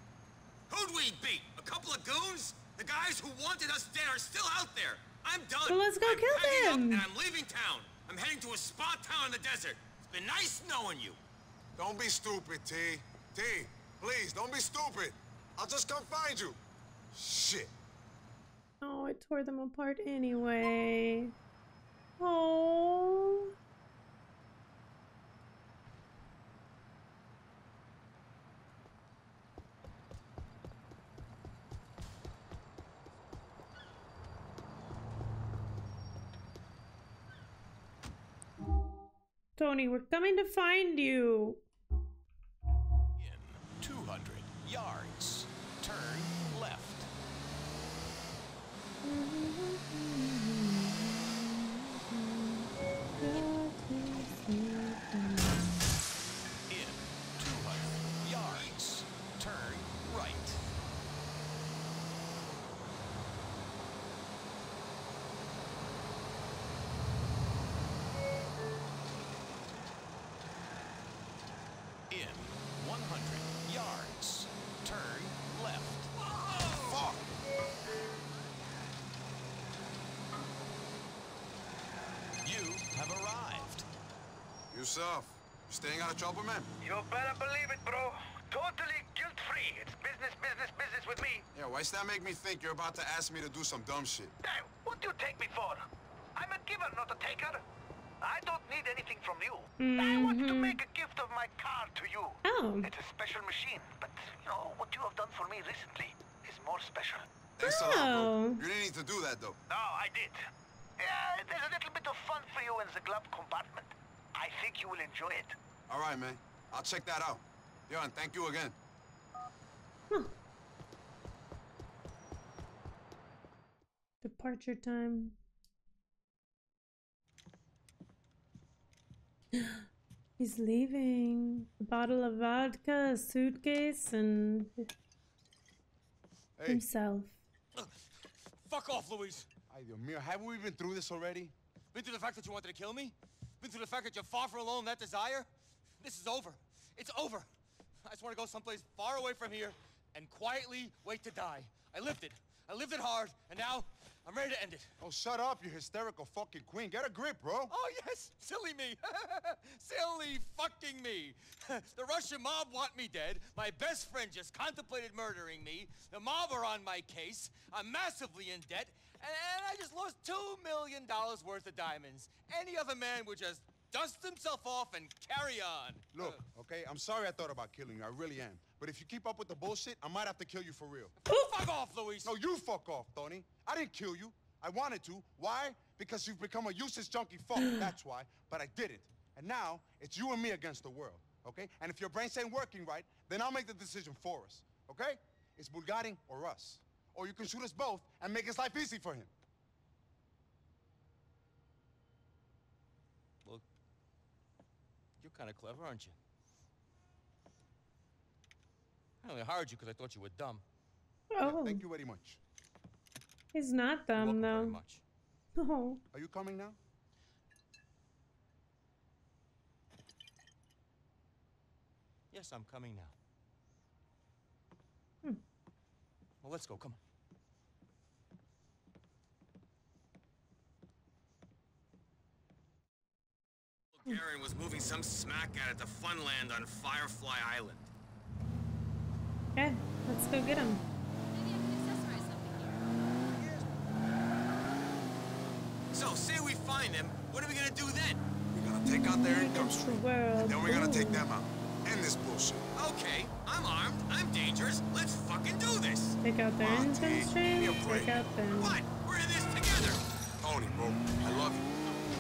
Who'd we beat? A couple of goons? The guys who wanted us dead are still out there. I'm done. Well, let's go I'm kill them. And I'm leaving town. I'm heading to a spa town in the desert. It's been nice knowing you. Don't be stupid, T. T, please, don't be stupid. I'll just come find you. Shit. Oh, it tore them apart anyway. Oh. Tony, we're coming to find you. In two hundred yards, turn left. In two hundred yards, turn right. one hundred yards, turn left. Fuck. You have arrived. Yusuf, you staying out of trouble, man? You better believe it, bro. Totally guilt-free. It's business, business, business with me. Yeah, Why's that make me think you're about to ask me to do some dumb shit? Hey, what do you take me for? I'm a giver, not a taker. I don't need anything from you. Mm-hmm. I want to make a gift of my car to you. Oh. It's a special machine, but you know, what you have done for me recently is more special. Thanks oh. a lot, bro. You didn't need to do that, though. No, I did. Yeah, there's a little bit of fun for you in the glove compartment. I think you will enjoy it. All right, man. I'll check that out. Yo, and thank you again. Huh. Departure time. He's leaving. A bottle of vodka, a suitcase, and hey. himself. Uh, fuck off, Luis. Ay, Dios mío, haven't we been through this already? Been through the fact that you wanted to kill me? Been through the fact that you're far from alone in that desire? This is over. It's over. I just want to go someplace far away from here and quietly wait to die. I lived it. I lived it hard, and now I'm ready to end it. Oh, shut up, you hysterical fucking queen. Get a grip, bro. Oh, yes. Silly me. Silly fucking me. The Russian mob want me dead. My best friend just contemplated murdering me. The mob are on my case. I'm massively in debt. And I just lost two million dollars worth of diamonds. Any other man would just dust himself off and carry on. Look, okay, I'm sorry I thought about killing you. I really am. But if you keep up with the bullshit, I might have to kill you for real. Fuck off, Luis. No, you fuck off, Tony. I didn't kill you. I wanted to. Why? Because you've become a useless junkie fuck. That's why. But I didn't. And now, it's you and me against the world, okay? And if your brains ain't working right, then I'll make the decision for us, okay? It's Bulgarin or us. Or you can shoot us both and make his life easy for him. Look, you're kind of clever, aren't you? I only hired you because I thought you were dumb. Oh. Yeah, thank you very much. He's not dumb, though. Very much. No. Are you coming now? Yes, I'm coming now. Well, let's go, come on. Bulgarin was moving some smack out at the Funland on Firefly Island. Okay, let's go get him. Maybe I can accessorize something here. So, say we find him, what are we gonna do then? We're gonna take out their income stream. And then we're gonna take them out. End this bullshit. Okay, I'm armed, I'm dangerous, let's fucking do this! Take out their income stream, take out them. What? We're in this together! Tony, bro, I love you,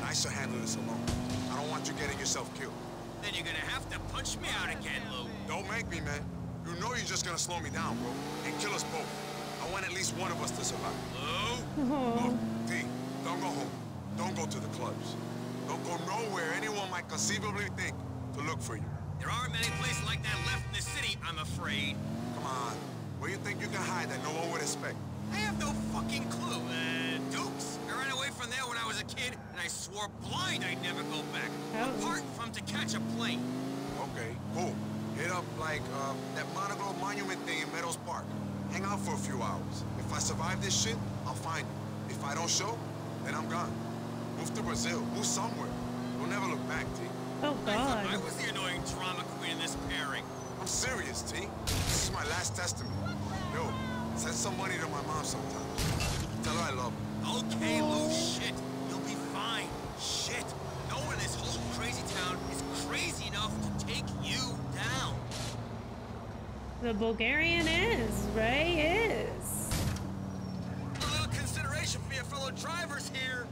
but I shall handle this alone. I don't want you getting yourself killed. Then you're gonna have to punch me out again, Lou. Don't make me, man. You know you're just gonna slow me down, bro, and kill us both. I want at least one of us to survive. Lou? Oh. Look, D, don't go home. Don't go to the clubs. Don't go nowhere anyone might conceivably think to look for you. There aren't many places like that left in the city, I'm afraid. Come on. Where you think you can hide that no one would expect? I have no fucking clue. Uh, Dukes. I ran away from there when I was a kid, and I swore blind I'd never go back. Oh. Apart from to catch a plane. Okay, cool. Hit up, like, uh, that Monoval Monument thing in Meadows Park. Hang out for a few hours. If I survive this shit, I'll find you. If I don't show, then I'm gone. Move to Brazil. Move somewhere. You'll never look back, T. Oh, God. I, I was the annoying drama queen in this pairing. I'm serious, T. This is my last testament. Yo, send some money to my mom sometime. Tell her I love her. Okay, Lou, shit. You'll be fine. Shit. No one in this whole crazy town is crazy enough to take you down. The Bulgarin is. Ray is. A little consideration for your fellow drivers here.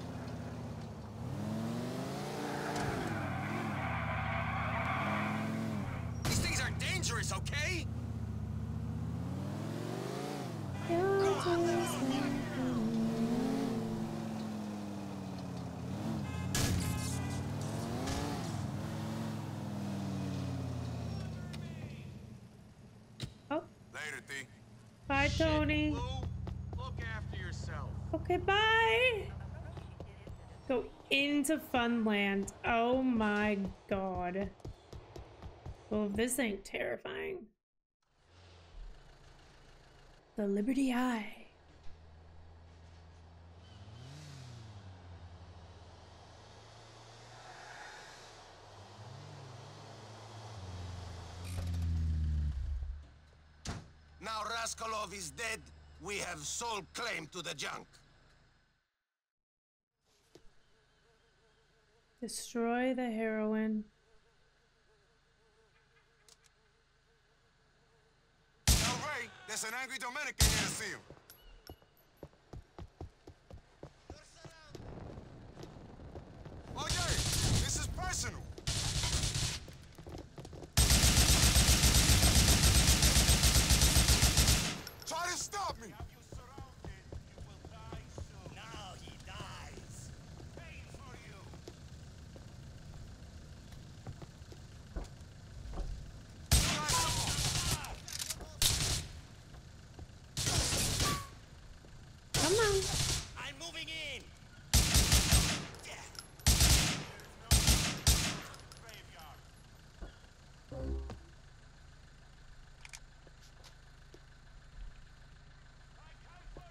Okay? Go on, let's go. Oh. Later, T. Bye, shit, Tony. Lou, look after yourself. Okay, bye. Go into Funland. Oh my God. Well, this ain't terrifying. The Liberty Eye. Now Raskolov is dead. We have sole claim to the junk. Destroy the heroin. All right, there's an angry Dominican here to see him. Oh yeah, this is personal. Try to stop me.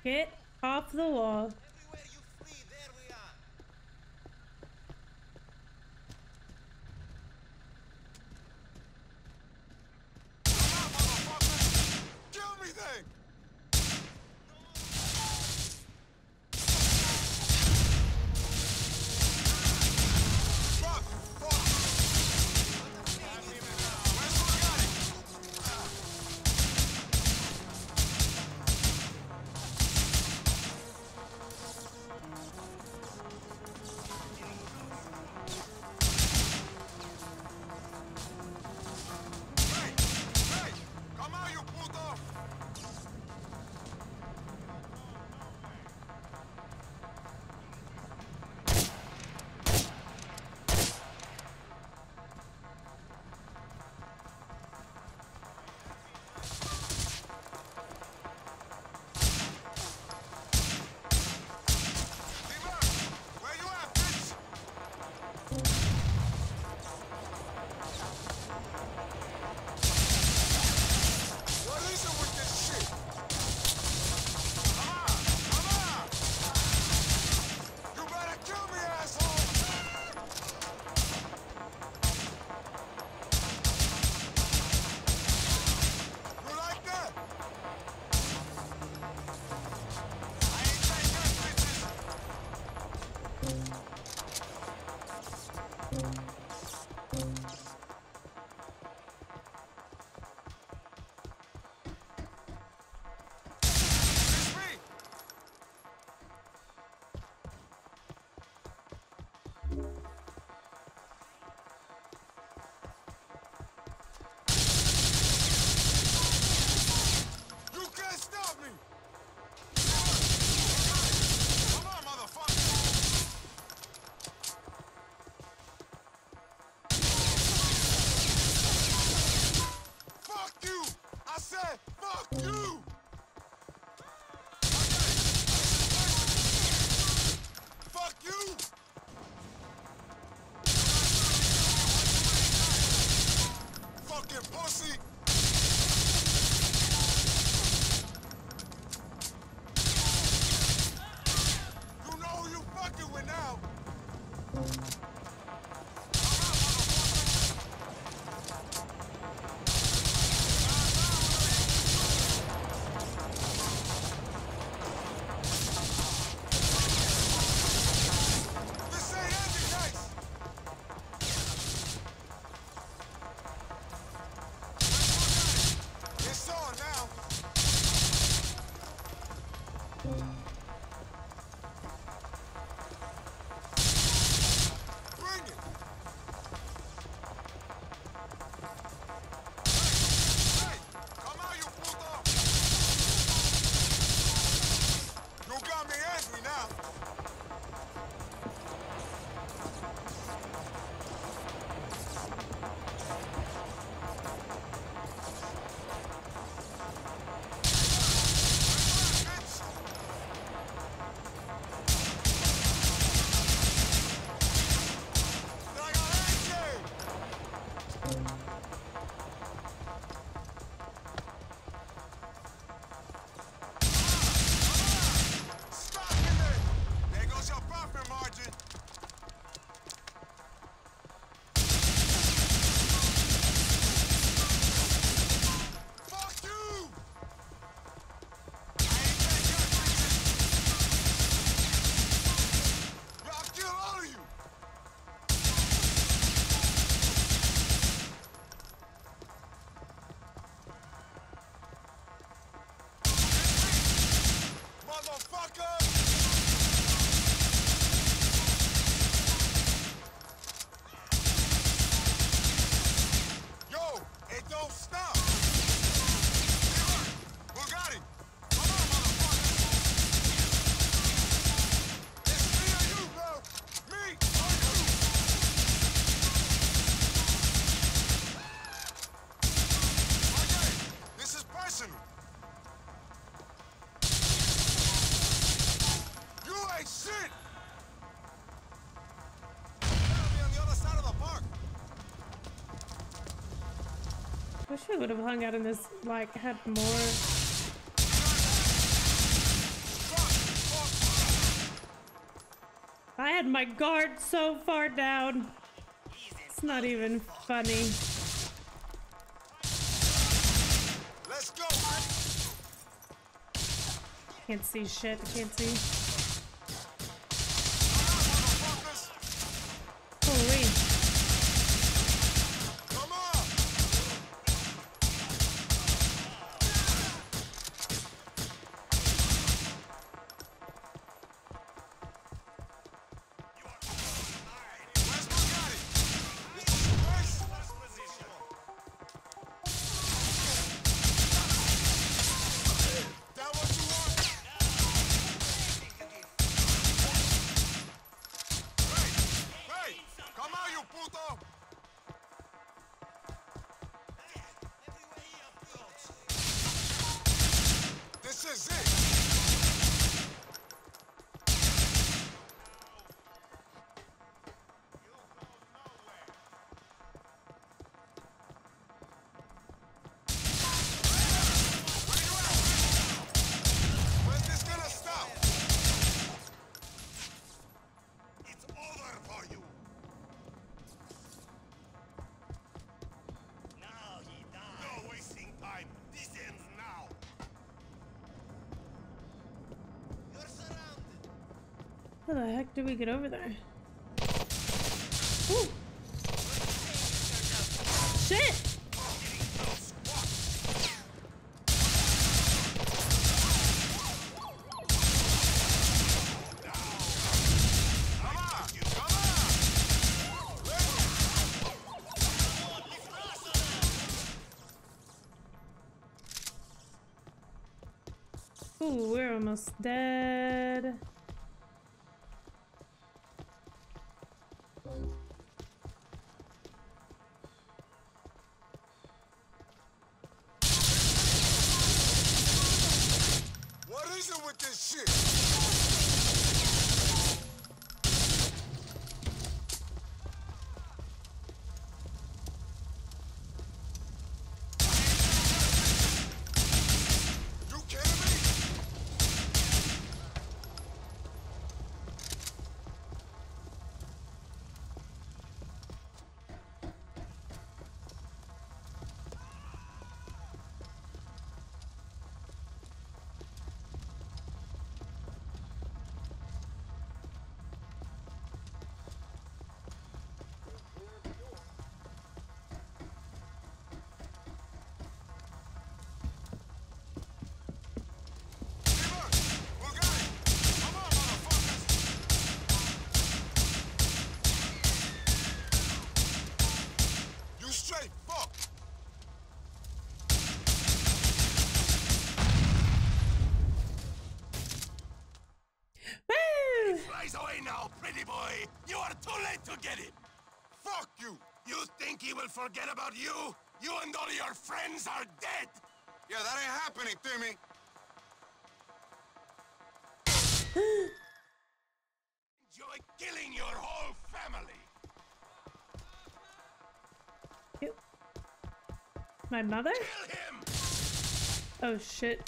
Get off the wall. Everywhere you flee, there we are. Kill me then! Wish we would have hung out in this, like, had more. I had my guard so far down. It's not even funny. Let's go. Can't see shit. Can't see. How the heck do we get over there? Ooh. Shit! Ooh, we're almost dead. Forget about you! You and all your friends are dead! Yeah, that ain't happening to me! Enjoy killing your whole family! Ew. My mother? Kill him! Oh shit.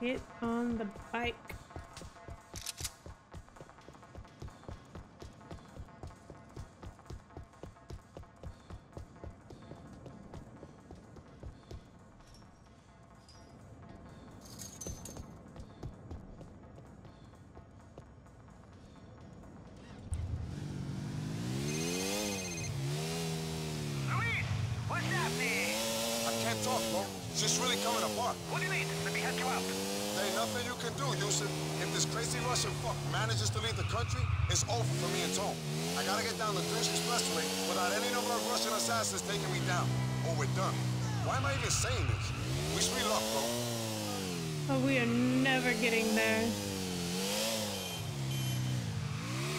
Get on the bike. Is taking me down, or we're done. Why am I even saying this? Wish me luck, bro. Oh, we are never getting there.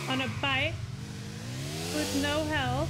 On a bike with no health.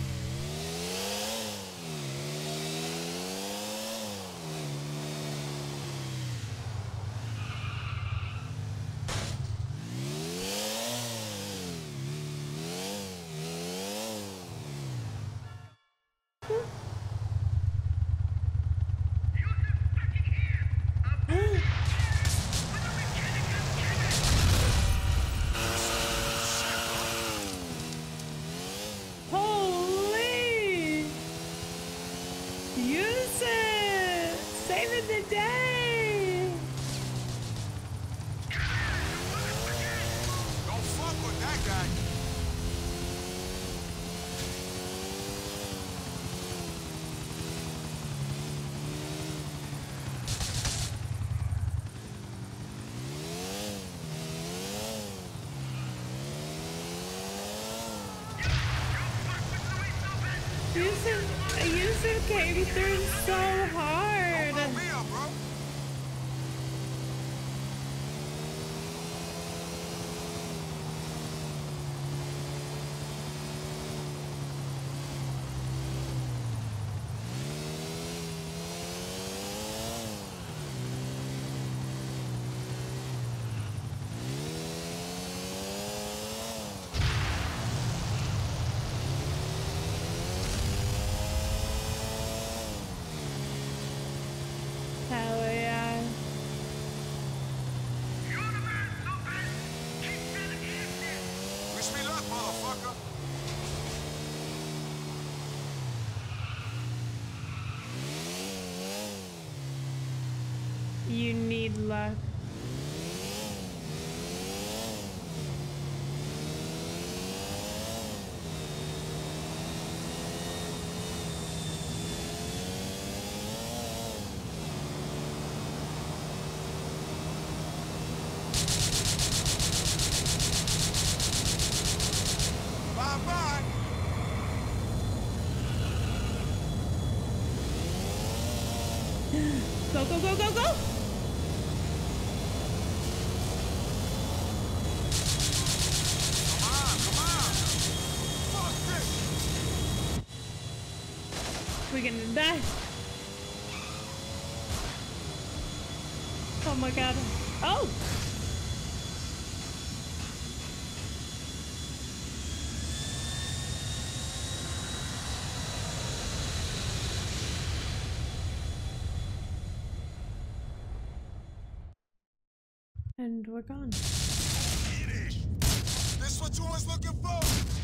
You need luck. That. Oh my god. Oh! And we're gone. This is what you was looking for!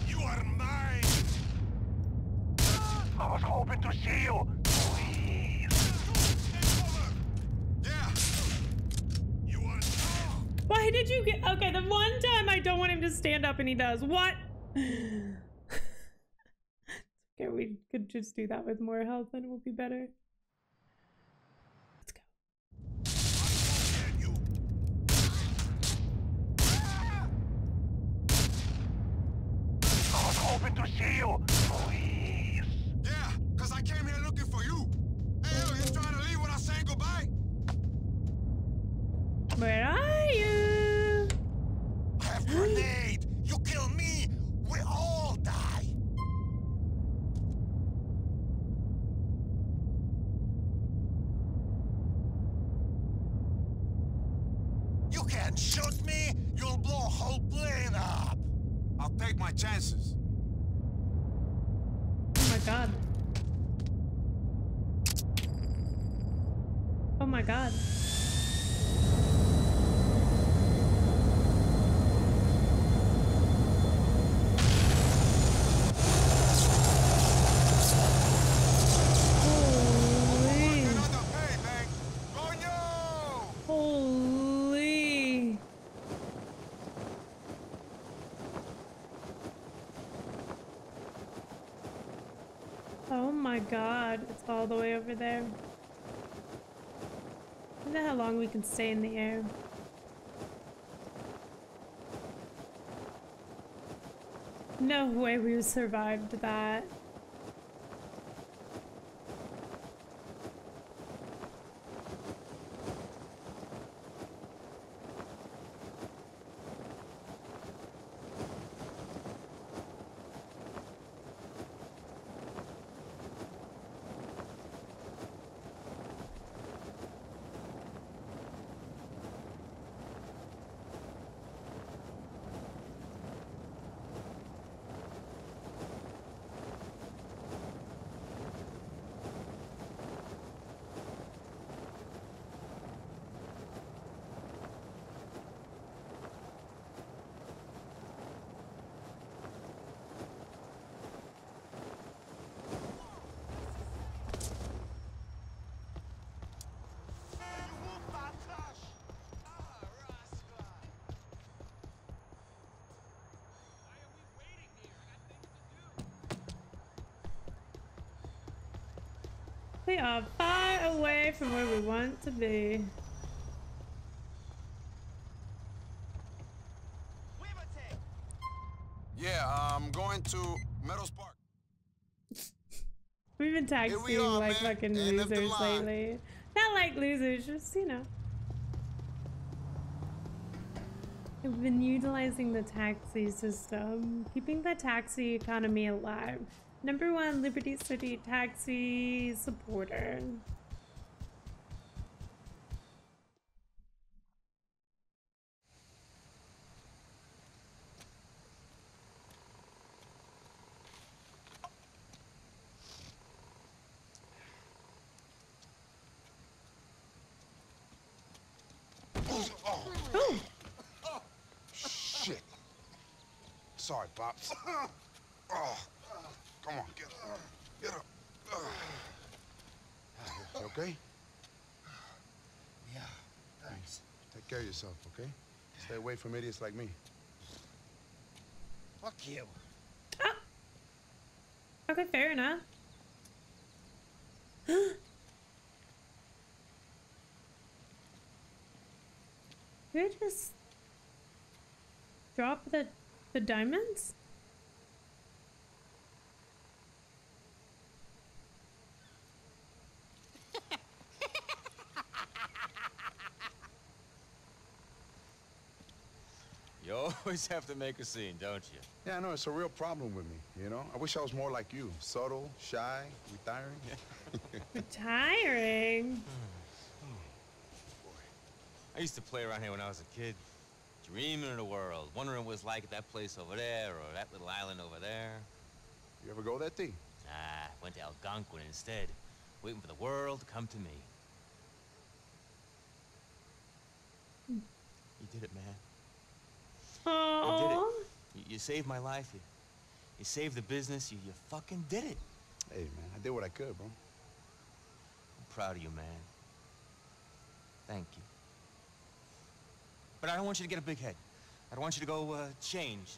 You are mine! I was hoping to see you! Please! Take over! Yeah! You are now! Why did you get- Okay, the one time I don't want him to stand up and he does. What? Okay, we could just do that with more health and it will be better. Let's go. I don't get you. I was hoping to see you! I came here looking for you. Hey, yo, you trying to leave without saying goodbye? Where are you? I have grenade. You kill me, we all die. You can't shoot me. You'll blow a whole plane up. I'll take my chances. Oh my god. Oh my god. Holy. Holy. Oh my god. It's all the way over there. I don't know how long we can stay in the air. No way we survived that. We are far away from where we want to be. Yeah, I'm going to Meadows Park. We've been tagging we like fucking losers lately. Not like losers, just, you know. We've been utilizing the taxi system, keeping the taxi economy alive. Number one Liberty City taxi supporter. Sorry, Pops. Oh, come on, get up. Get up. You okay? Yeah, thanks. Take care of yourself, okay? Stay away from idiots like me. Fuck you. Oh. Okay, fair enough. Did I just drop the... The diamonds? You always have to make a scene, don't you? Yeah, I know. It's a real problem with me, you know? I wish I was more like you. Subtle, shy, retiring. Retiring? Oh, boy. I used to play around here when I was a kid. Dreaming of the world, wondering what it's like at that place over there or that little island over there. You ever go that thing? Nah, went to Algonquin instead, waiting for the world to come to me. Mm. You did it, man. Aww. You did it. You, you saved my life. You, you saved the business. You, you fucking did it. Hey, man, I did what I could, bro. I'm proud of you, man. Thank you. But I don't want you to get a big head. I don't want you to go uh, change,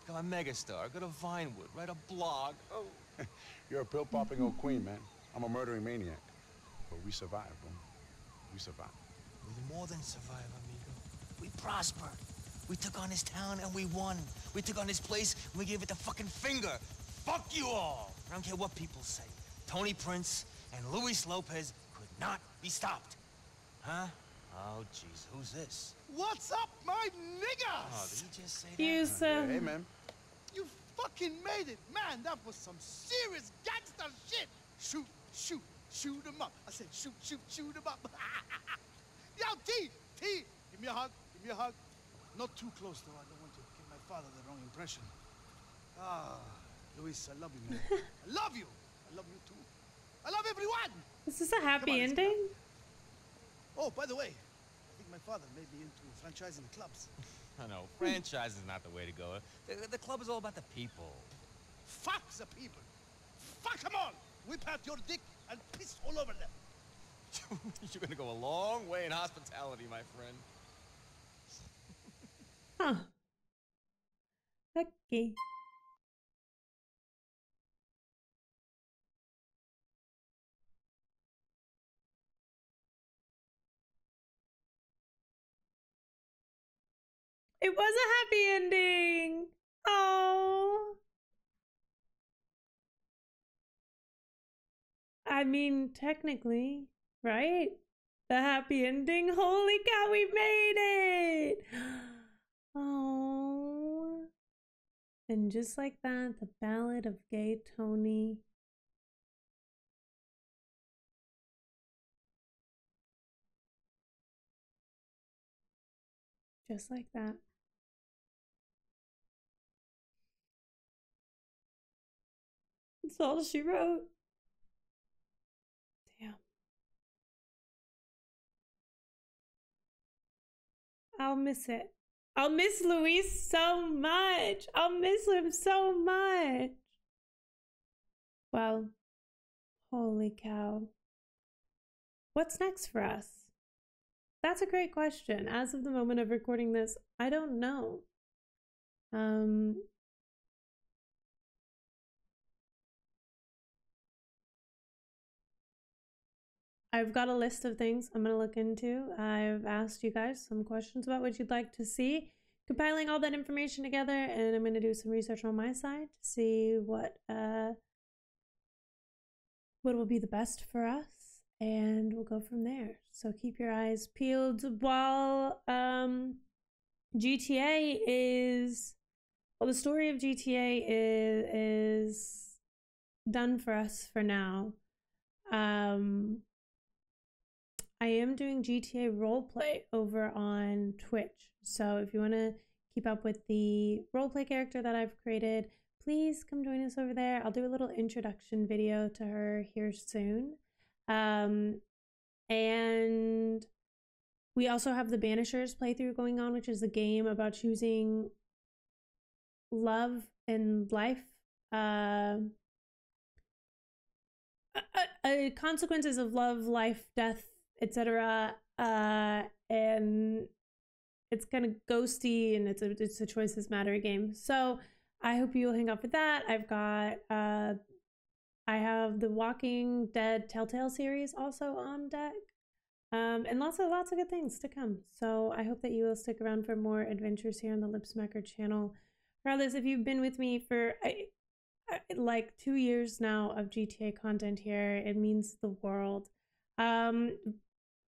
become a megastar, go to Vinewood, write a blog. Oh, you're a pill-popping old queen, man. I'm a murdering maniac. But we survived, bro. We survived. We more than survived, amigo. We prospered. We took on this town and we won. We took on this place and we gave it the fucking finger. Fuck you all. I don't care what people say. Tony Prince and Luis Lopez could not be stopped. Huh? Oh, jeez, who's this? What's up, my niggas? Oh, did he just say that? Yusuf. Uh, yeah, hey, man. You fucking made it. Man, that was some serious gangster shit. Shoot, shoot, shoot him up. I said shoot, shoot, shoot him up. Yo, T, T, give me a hug, give me a hug. Not too close, though. I don't want to give my father the wrong impression. Ah, Luis, I love you, man. I love you. I love you, too. I love everyone. Is this a happy on, ending? Oh, by the way, I think my father may be into franchising the clubs. I know, franchise is not the way to go. The, the club is all about the people. Fuck the people. Fuck them all. Whip out your dick and piss all over them. You're going to go a long way in hospitality, my friend. Huh. Okay. It was a happy ending. Oh. I mean, technically, right? The happy ending. Holy cow, we made it. Oh. And just like that, the Ballad of Gay Tony. Just like that. That's all she wrote. Damn. I'll miss it. I'll miss Luis so much. I'll miss him so much. Well, holy cow. What's next for us? That's a great question. As of the moment of recording this, I don't know. Um... I've got a list of things I'm going to look into. I've asked you guys some questions about what you'd like to see, compiling all that information together, and I'm going to do some research on my side to see what uh, what will be the best for us, and we'll go from there. So keep your eyes peeled while um, G T A is... Well, the story of G T A is, is done for us for now. Um, I am doing G T A roleplay over on Twitch. So if you want to keep up with the roleplay character that I've created, please come join us over there. I'll do a little introduction video to her here soon. Um, and we also have the Banishers playthrough going on, which is a game about choosing love and life. Uh, Uh, uh, consequences of love, life, death, et cetera. Uh, and it's kind of ghosty, and it's a it's a choices matter game. So I hope you'll hang out for that. I've got uh, I have the Walking Dead Telltale series also on deck, um, and lots of lots of good things to come. So I hope that you will stick around for more adventures here on the Lipsmacker channel. Regardless, if you've been with me for I, like two years now of G T A content here, it means the world. Um,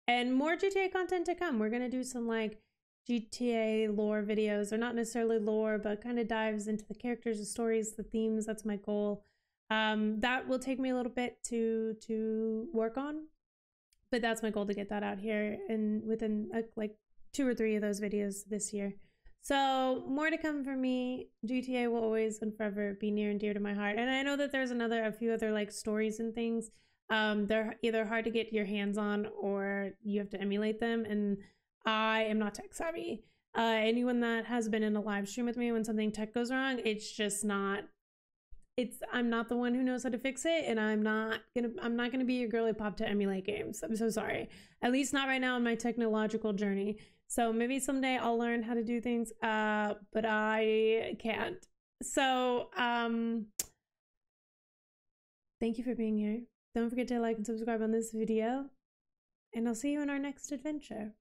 and more G T A content to come. We're going to do some like G T A lore videos, or not necessarily lore, but kind of dives into the characters, the stories, the themes. That's my goal. Um, that will take me a little bit to to work on, but that's my goal, to get that out here and within uh, like two or three of those videos this year. So more to come for me. G T A will always and forever be near and dear to my heart. And I know that there's another, a few other like stories and things. Um, they're either hard to get your hands on, or you have to emulate them. And I am not tech savvy. Uh, anyone that has been in a live stream with me, when something tech goes wrong, it's just not, it's, I'm not the one who knows how to fix it. And I'm not gonna, I'm not gonna be your girly pop to emulate games. I'm so sorry. At least not right now in my technological journey. So maybe someday I'll learn how to do things, uh, but I can't. So um, thank you for being here. Don't forget to like and subscribe on this video, and I'll see you in our next adventure.